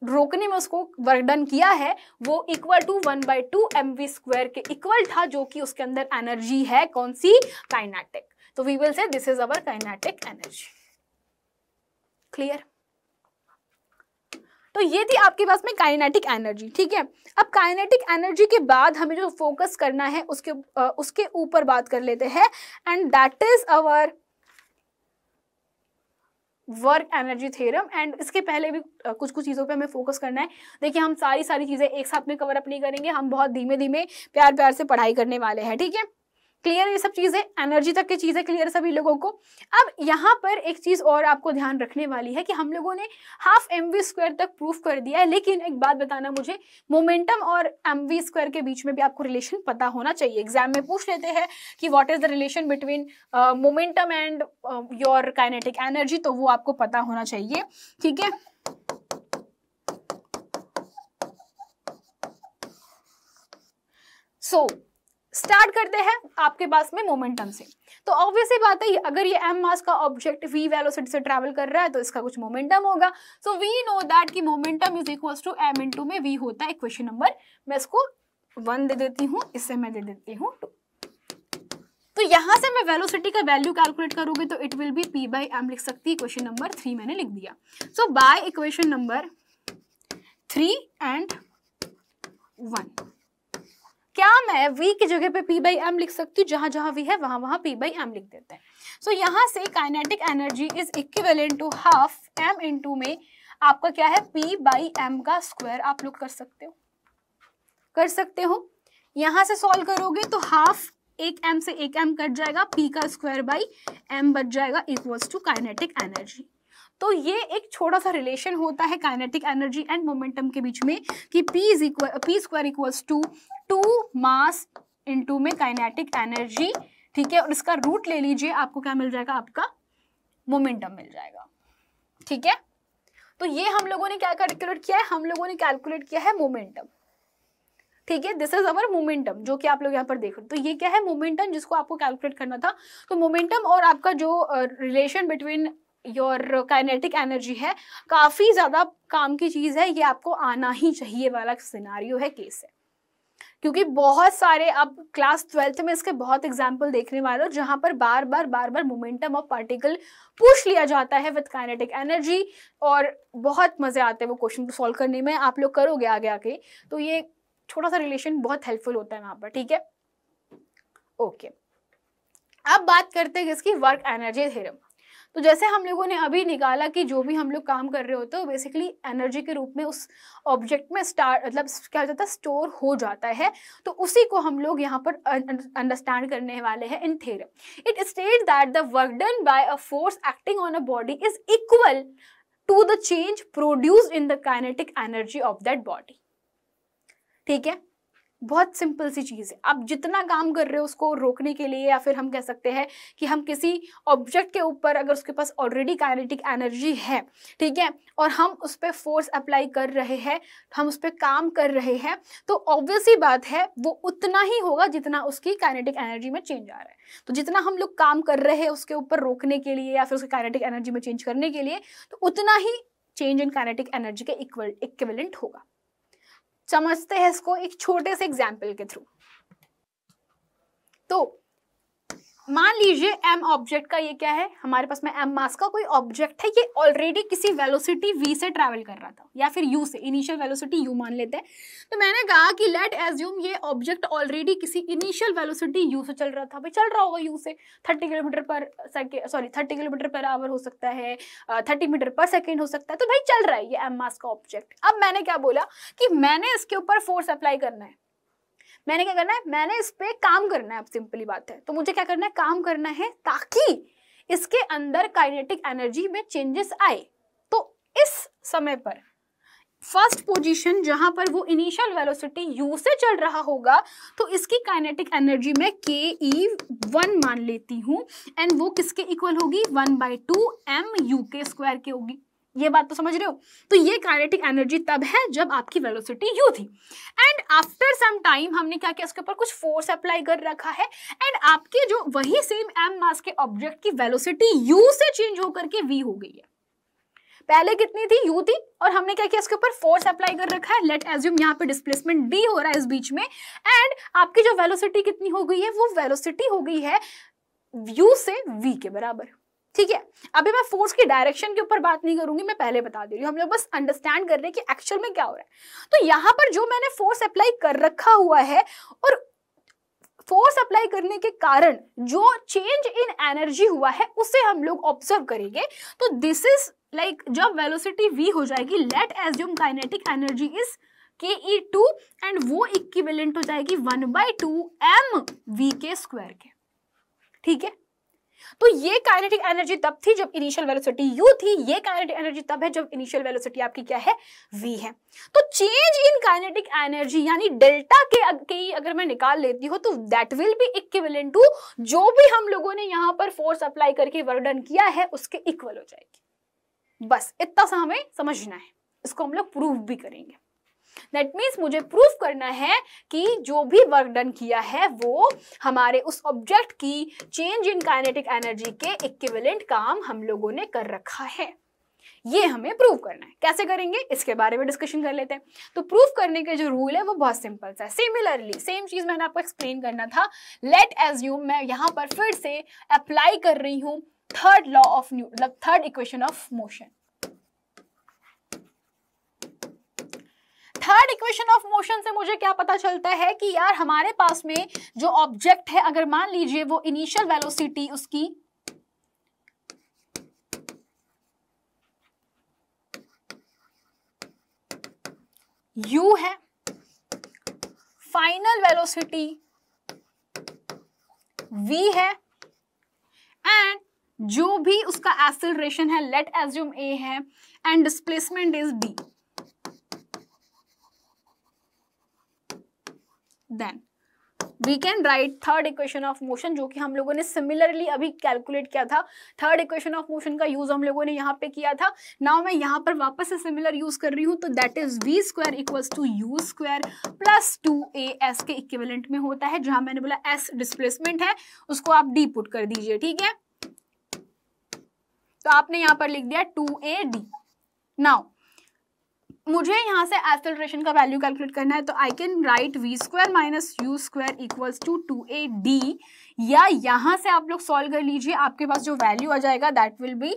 रोकने में उसको वर्क डन किया है वो equal to one by two m we square के इक्वल था, जो कि उसके अंदर एनर्जी है कौन सी, काइनेटिक। तो we will say this is our kinetic energy. Clear? तो ये थी आपके पास में काइनेटिक एनर्जी। ठीक है, अब काइनेटिक एनर्जी के बाद हमें जो फोकस करना है उसके उसके ऊपर बात कर लेते हैं, and that is our work energy theorem. And इसके पहले भी कुछ कुछ चीज़ों पे हमें फोकस करना है। देखिए, हम सारी सारी चीज़ें एक साथ में कवर अप नहीं करेंगे, हम बहुत धीमे धीमे प्यार प्यार से पढ़ाई करने वाले हैं। ठीक है, क्लियर? ये सब चीज़ें एनर्जी तक की चीज़ें क्लियर सभी लोगों को। अब यहाँ पर एक चीज़ और आपको ध्यान रखने वाली है कि हम लोगों ने हाफ एम वी स्क्वायर तक प्रूफ कर दिया है, लेकिन एक बात बताना मुझे, मोमेंटम और एम वी स्क्वायर के बीच में भी आपको रिलेशन पता होना चाहिए। एग्जाम में पूछ लेते हैं कि what is the relation between momentum and your kinetic energy, तो वो आपको पता होना चाहिए। ठीक है, सो so, स्टार्ट करते हैं आपके पास में मोमेंटम से। तो ऑब्वियसली बात है, अगर ये एम मास का ऑब्जेक्ट वी वेलोसिटी से ट्रैवल कर रहा है तो इसका कुछ मोमेंटम होगा। सो वी नो दैट कि momentum is equals to m into में वी होता है इक्वेशन नंबर, मैं इसको वन दे देती हूँ, इससे मैं दे देती हूँ टू। तो यहाँ से मैं वेलोसिटी का वैल्यू कैलकुलेट करूँगी तो it will be p by m लिख सकती, इक्वेशन नंबर थ्री मैंने लिख दिया। So by equation number three and one, क्या मैं v की जगह पे p बाई एम लिख सकती हूँ? जहाँ जहाँ v है वहाँ वहाँ p बाई एम लिख देते हैं। सो so, यहाँ से kinetic energy is equivalent to half m into में आपका क्या है, p बाई एम का स्क्वायर। आप लोग कर सकते हो कर सकते हो यहाँ से सॉल्व करोगे तो हाफ एक m से एक m कट जाएगा, p का स्क्वायर बाई m बच जाएगा, इक्वल्स टू काइनेटिक एनर्जी। तो ये एक छोटा सा रिलेशन होता है काइनेटिक एनर्जी एंड मोमेंटम के बीच में कि p is equal p square equals to two mass into में काइनेटिक एनर्जी। ठीक है, और इसका रूट ले लीजिए, आपको क्या मिल जाएगा, आपका मोमेंटम मिल जाएगा। ठीक है, तो ये हम लोगों ने क्या कैलकुलेट किया है, हम लोगों ने कैलकुलेट किया है मोमेंटम। ठीक है, दिस इज अवर मोमेंटम, जो कि आप लोग यहाँ पर देख रहे हो। तो ये क्या है, मोमेंटम, जिसको आपको कैलकुलेट करना था। तो मोमेंटम और आपका जो relation between your kinetic energy है, काफ़ी ज़्यादा काम की चीज़ है, ये आपको आना ही चाहिए वाला सिनारियो है, केस है। क्योंकि बहुत सारे आप क्लास ट्वेल्थ में इसके बहुत एग्जाम्पल देखने वाले हो जहाँ पर बार बार बार बार मोमेंटम ऑफ पार्टिकल पूछ लिया जाता है विद काइनेटिक एनर्जी, और बहुत मज़े आते हैं वो क्वेश्चन को सॉल्व करने में। आप लोग करोगे आगे आके, तो ये छोटा सा रिलेशन बहुत हेल्पफुल होता है वहाँ पर। ठीक है, ओके, अब बात करते हैं इसकी वर्क एनर्जी थ्योरम। तो जैसे हम लोगों ने अभी निकाला कि जो भी हम लोग काम कर रहे होते हैं बेसिकली एनर्जी के रूप में उस ऑब्जेक्ट में स्टार्ट मतलब क्या हो जाता है, स्टोर हो जाता है। तो उसी को हम लोग यहाँ पर अंडरस्टैंड करने वाले हैं इन theorem. It state that the work done by a force acting on a body is equal to the change produced in the kinetic energy of that body. ठीक है, बहुत सिंपल सी चीज़ है। आप जितना काम कर रहे हो उसको रोकने के लिए, या फिर हम कह सकते हैं कि हम किसी ऑब्जेक्ट के ऊपर अगर उसके पास ऑलरेडी काइनेटिक एनर्जी है, ठीक है, और हम उस पर फोर्स अप्लाई कर रहे हैं, हम उस पर काम कर रहे हैं, तो ऑब्वियसली बात है वो उतना ही होगा जितना उसकी काइनेटिक एनर्जी में चेंज आ रहा है। तो जितना हम लोग काम कर रहे हैं उसके ऊपर रोकने के लिए या फिर उसकी काइनेटिक एनर्जी में चेंज करने के लिए, तो उतना ही चेंज इन काइनेटिक एनर्जी के इक्वल इक्विवेलेंट होगा। समझते हैं इसको एक छोटे से एग्जाम्पल के थ्रू। तो मान लीजिए m ऑब्जेक्ट का, ये क्या है, हमारे पास में m मास का कोई ऑब्जेक्ट है, ये ऑलरेडी किसी वेलोसिटी v से ट्रैवल कर रहा था, या फिर u से, इनिशियल वेलोसिटी u मान लेते हैं। तो मैंने कहा कि लेट एज्यूम ये ऑब्जेक्ट ऑलरेडी किसी इनिशियल वेलोसिटी u से चल रहा था, भाई चल रहा होगा u से thirty kilometre per second sorry thirty kilometre per hour हो सकता है, थर्टी मीटर पर सेकेंड हो सकता है, तो भाई चल रहा है ये m मास का ऑब्जेक्ट। अब मैंने क्या बोला कि मैंने इसके ऊपर फोर्स अप्लाई करना है, मैंने क्या करना है, मैंने इस पे काम करना है। अब सिंपली बात है, तो मुझे क्या करना है, काम करना है, ताकि इसके अंदर काइनेटिक एनर्जी में चेंजेस आए। तो इस समय पर फर्स्ट पोजीशन जहां पर वो इनिशियल वेलोसिटी u से चल रहा होगा, तो इसकी काइनेटिक एनर्जी मैं के ई वन मान लेती हूँ, एंड वो किसके इक्वल होगी, one by two m u के स्क्वायर के होगी। ये बात तो समझ रहे हो। तो ये काइनेटिक एनर्जी तब है जब आपकी वेलोसिटी u थी, एंड आफ्टर सम टाइम हमने क्या किया, इसके ऊपर कुछ फोर्स अप्लाई कर रखा है, एंड आपके जो वही सेम m मास के ऑब्जेक्ट की वेलोसिटी u से चेंज होकर के v हो गई है। पहले कितनी थी, u थी, और हमने क्या किया, इसके ऊपर फोर्स अप्लाई कर रखा है, लेट एज्यूम यहाँ पे डिस्प्लेसमेंट d हो रहा है इस बीच में, एंड आपकी जो वेलोसिटी कितनी हो गई है, वो वेलोसिटी हो गई है u से v के बराबर। ठीक है, अभी मैं फोर्स की डायरेक्शन के ऊपर बात नहीं करूंगी, मैं पहले बता दे रही हूँ, हम लोग बस अंडरस्टैंड कर रहे हैं कि एक्चुअल में क्या हो रहा है। तो यहाँ पर जो मैंने फोर्स अप्लाई कर रखा हुआ है, और फोर्स अप्लाई करने के कारण जो चेंज इन एनर्जी हुआ है, उसे हम लोग ऑब्जर्व करेंगे। तो दिस इज लाइक जब वेलोसिटी v हो जाएगी, let assume kinetic energy is k e two, and वो इक्विवेलेंट हो जाएगी one by two m v के स्क्वायर के। ठीक है, तो ये काइनेटिक एनर्जी तब थी जब इनिशियल वेलोसिटी u थी, ये काइनेटिक एनर्जी तब है जब इनिशियल वेलोसिटी आपकी क्या है, v है। तो चेंज इन काइनेटिक एनर्जी यानी डेल्टा के के अगर मैं निकाल लेती हूँ, तो that will be equivalent to जो भी हम लोगों ने यहाँ पर फोर्स अप्लाई करके वर्क डन किया है उसके इक्वल हो जाएगी। बस इतना सा हमें समझना है, इसको हम लोग प्रूव भी करेंगे। That means मुझे प्रूफ करना है कि जो भी वर्क डन किया है वो हमारे उस ऑब्जेक्ट की चेंज इन काइनेटिक एनर्जी के इक्विवेलेंट काम हम लोगों ने कर रखा है। ये हमें प्रूव करना है, कैसे करेंगे इसके बारे में डिस्कशन कर लेते हैं। तो प्रूफ करने के जो रूल है वो बहुत सिंपल सा है। सिमिलरली सेम चीज मैंने आपको एक्सप्लेन करना था। लेट एज्यूम मैं यहाँ पर फिर से अप्लाई कर रही हूँ थर्ड लॉ ऑफ न्यू मतलब third equation of motion. Third equation of motion से मुझे क्या पता चलता है कि यार हमारे पास में जो ऑब्जेक्ट है, अगर मान लीजिए वो इनिशियल वेलोसिटी उसकी u है, फाइनल वेलोसिटी v है, एंड जो भी उसका एक्सेलरेशन है लेट एज्यूम a है, and displacement is d, then we can write third equation of motion, जो कि हम लोगों ने similarly अभी calculate किया था। third equation of motion का use हम लोगों ने यहाँ पे किया था। now मैं यहाँ पर वापस से similar use कर रही हूँ, तो that is v square equals to u square plus two a s के equivalent में होता है, जहाँ मैंने बोला s displacement है, उसको आप d put कर दीजिए। ठीक है, तो आपने यहाँ पर लिख दिया टू ए डी। now मुझे यहाँ से एक्सेलरेशन का वैल्यू कैलकुलेट करना है, तो I can write v square minus u square equals to two a d, या यहाँ से आप लोग सॉल्व कर लीजिए, आपके पास जो वैल्यू आ जाएगा that will be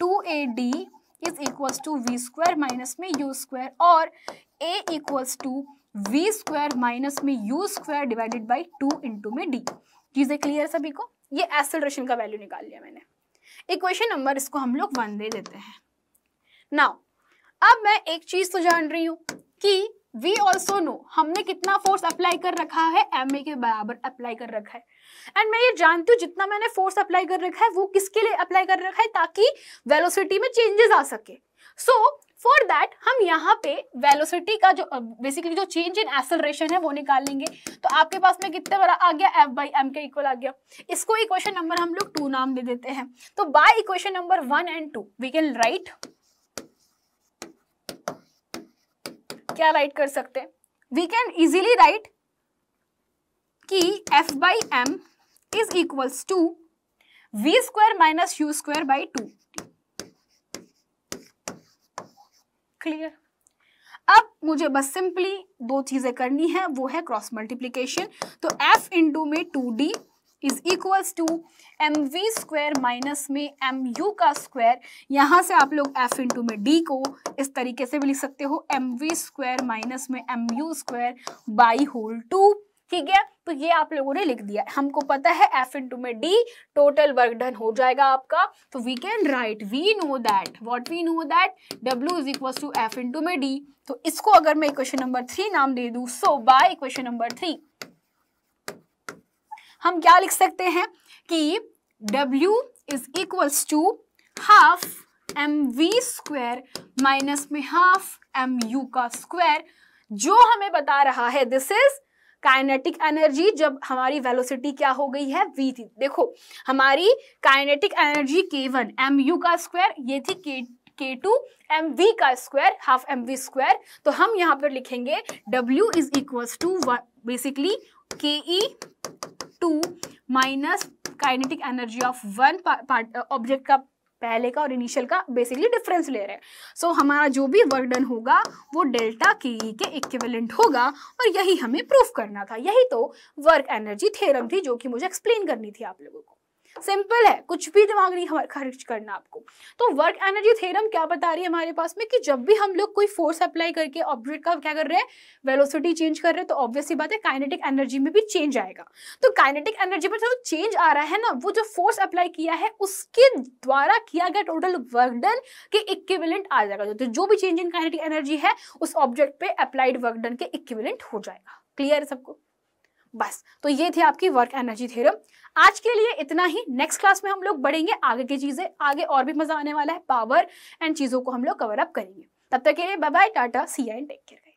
two a d is equals to v square minus में यू स्क्वायर, और a equals to v square minus में u square divided by two into में डी। चीज़ें क्लियर सभी को? ये एक्सेलरेशन का वैल्यू निकाल लिया मैंने। इक्वेशन नंबर इसको हम लोग वन दे देते हैं। नाउ अब मैं एक चीज तो जान रही हूँ कि वी ऑल्सो नो हमने कितना फोर्स अप्लाई कर रखा है, एम ए के बराबर अप्लाई कर रखा है, एंड मैं ये जानती हूँ जितना मैंने फोर्स अप्लाई कर रखा है वो किसके लिए अप्लाई कर रखा है, ताकि वेलोसिटी में चेंजेस आ सके। सो फॉर दैट हम यहाँ पे वेलोसिटी का जो बेसिकली जो चेंज इन एक्सेलरेशन है वो निकाल लेंगे। तो आपके पास में कितने बड़ा आ गया, एफ बाई एम के इक्वल आ गया। इसको इक्वेशन नंबर हम लोग टू नाम दे देते हैं। तो by equation number one and two we can write, क्या राइट कर सकते हैं, वी कैन इजीली राइट कि f by m is equals to v square minus u square by two. Clear? अब मुझे बस सिंपली दो चीजें करनी है, वो है क्रॉस मल्टीप्लीकेशन। तो एफ इंटू में two d is equals to m we square minus में एम यू का स्क्वायर, यहाँ से आप लोग एफ इंटू में डी को इस तरीके से भी लिख सकते हो, एम वी स्क्वायर माइनस में m u square by whole two. ठीक है, तो ये आप लोगों ने लिख दिया। हमको पता है एफ इंटू में डी टोटल वर्क डन हो जाएगा आपका। तो we can write, we know that what we know that W is equals to F into में डी। तो इसको अगर मैं इक्वेशन नंबर थ्री नाम दे दूँ, so by equation number three हम क्या लिख सकते हैं कि W is equals to half M we square minus में हाफ एम यू का स्क्वायर जो हमें बता रहा है दिस इज काइनेटिक एनर्जी। जब हमारी वेलोसिटी क्या हो गई है, v थी। देखो हमारी काइनेटिक एनर्जी के वन एम यू का स्क्वायर, ये थी के के टू एम वी का square half M we square. तो हम यहाँ पर लिखेंगे डब्ल्यू is equal to basically k e two minus kinetic energy of one part object का पहले का और इनिशियल का बेसिकली डिफरेंस ले रहे हैं। सो so, हमारा जो भी वर्क डन होगा वो डेल्टा के ई के इक्विवेलेंट होगा और यही हमें प्रूफ करना था। यही तो वर्क एनर्जी थ्योरम थी जो कि मुझे एक्सप्लेन करनी थी आप लोगों को। सिंपल है, कुछ भी दिमाग नहीं खर्च करना आपको। तो वर्क एनर्जी थ्योरम क्या बता रही है हमारे पास में कि जब भी हम लोग कोई फोर्स अप्लाई करके ऑब्जेक्ट का क्या कर रहे हैं, वेलोसिटी चेंज कर रहे हैं, तो ऑब्वियसली बात है काइनेटिक एनर्जी में भी चेंज आएगा। तो काइनेटिक एनर्जी में जो चेंज आ रहा है ना, वो जो फोर्स अप्लाई किया है उसके द्वारा किया गया टोटल वर्क डन के इक्विवेलेंट आ जाएगा। तो जो भी चेंज इन काइनेटिक एनर्जी है उस ऑब्जेक्ट पे अप्लाइड वर्क डन के इक्विवेलेंट हो जाएगा। क्लियर है सबको? बस तो ये थी आपकी वर्क एनर्जी थ्योरम। आज के लिए इतना ही। नेक्स्ट क्लास में हम लोग बढ़ेंगे आगे की चीजें, आगे और भी मजा आने वाला है, पावर एंड चीजों को हम लोग कवर अप करेंगे। तब तक के लिए bye bye, Tata, see I, take care.